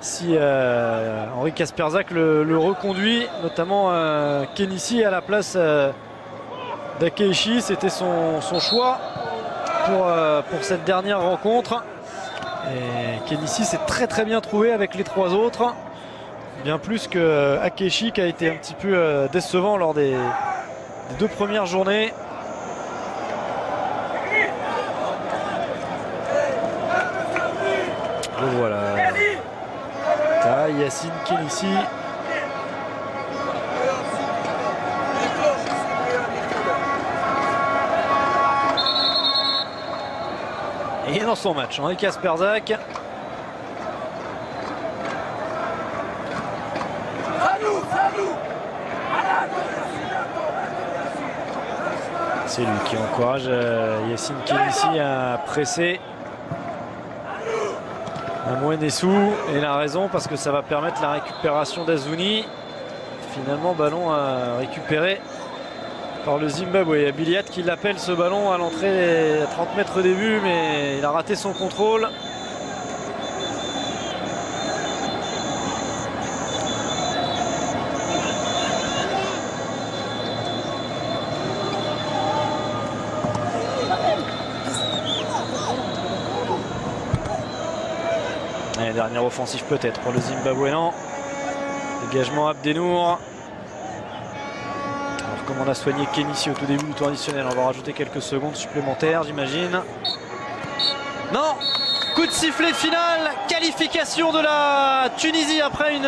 si euh, Henryk Kasperczak le, le reconduit, notamment euh, Khenissi à la place euh, d'Akeishi, c'était son, son choix pour, euh, pour cette dernière rencontre. Et Khenissi s'est très très bien trouvé avec les trois autres, bien plus que euh, Akeishi qui a été un petit peu euh, décevant lors des, des deux premières journées. Voilà, Taha Yassine Khenissi. Et dans son match, Henryk Kasperczak. C'est lui qui encourage Yassine Khenissi à presser. Nhamoinesu, et il a raison parce que ça va permettre la récupération d'Azuni. Finalement, ballon à récupérer par le Zimbabwe. Billiat qui l'appelle ce ballon à l'entrée à trente mètres au début, mais il a raté son contrôle. Et dernière offensive peut-être pour le Zimbabwe, non. Dégagement Abdennour. Comme on a soigné Khenissi au tout début du tour additionnel, on va rajouter quelques secondes supplémentaires, j'imagine. Non, coup de sifflet final, qualification de la Tunisie après une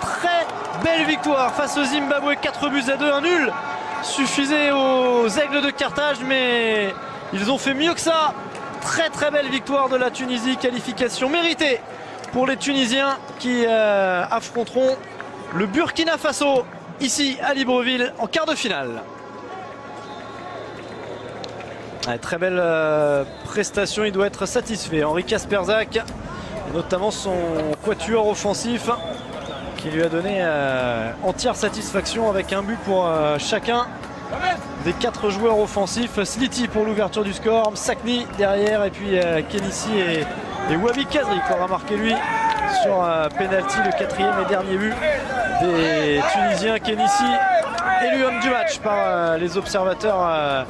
très belle victoire face au Zimbabwe, quatre buts à deux, un nul suffisait aux Aigles de Carthage, mais ils ont fait mieux que ça. Très très belle victoire de la Tunisie, qualification méritée pour les Tunisiens qui euh, affronteront le Burkina Faso ici à Libreville en quart de finale. Ouais, très belle euh, prestation, il doit être satisfait. Henryk Kasperczak, notamment son quatuor offensif qui lui a donné euh, entière satisfaction avec un but pour euh, chacun des quatre joueurs offensifs. Sliti pour l'ouverture du score, Msakni derrière et puis euh, Khenissi et, et Wahbi Khazri qui aura marqué lui sur euh, penalty le quatrième et dernier but des Tunisiens. Khenissi élu homme du match par euh, les observateurs euh,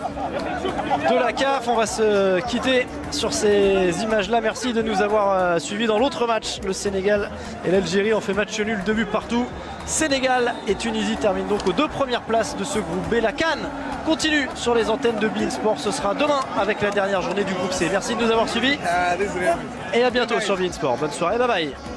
de la C A F. On va se quitter sur ces images là. Merci de nous avoir euh, suivis. Dans l'autre match, le Sénégal et l'Algérie ont fait match nul, deux buts partout. Sénégal et Tunisie terminent donc aux deux premières places de ce groupe B. La C A N continue sur les antennes de beIN Sport. Ce sera demain avec la dernière journée du groupe C. Merci de nous avoir suivis et à bientôt sur beIN Sport. Bonne soirée, bye bye.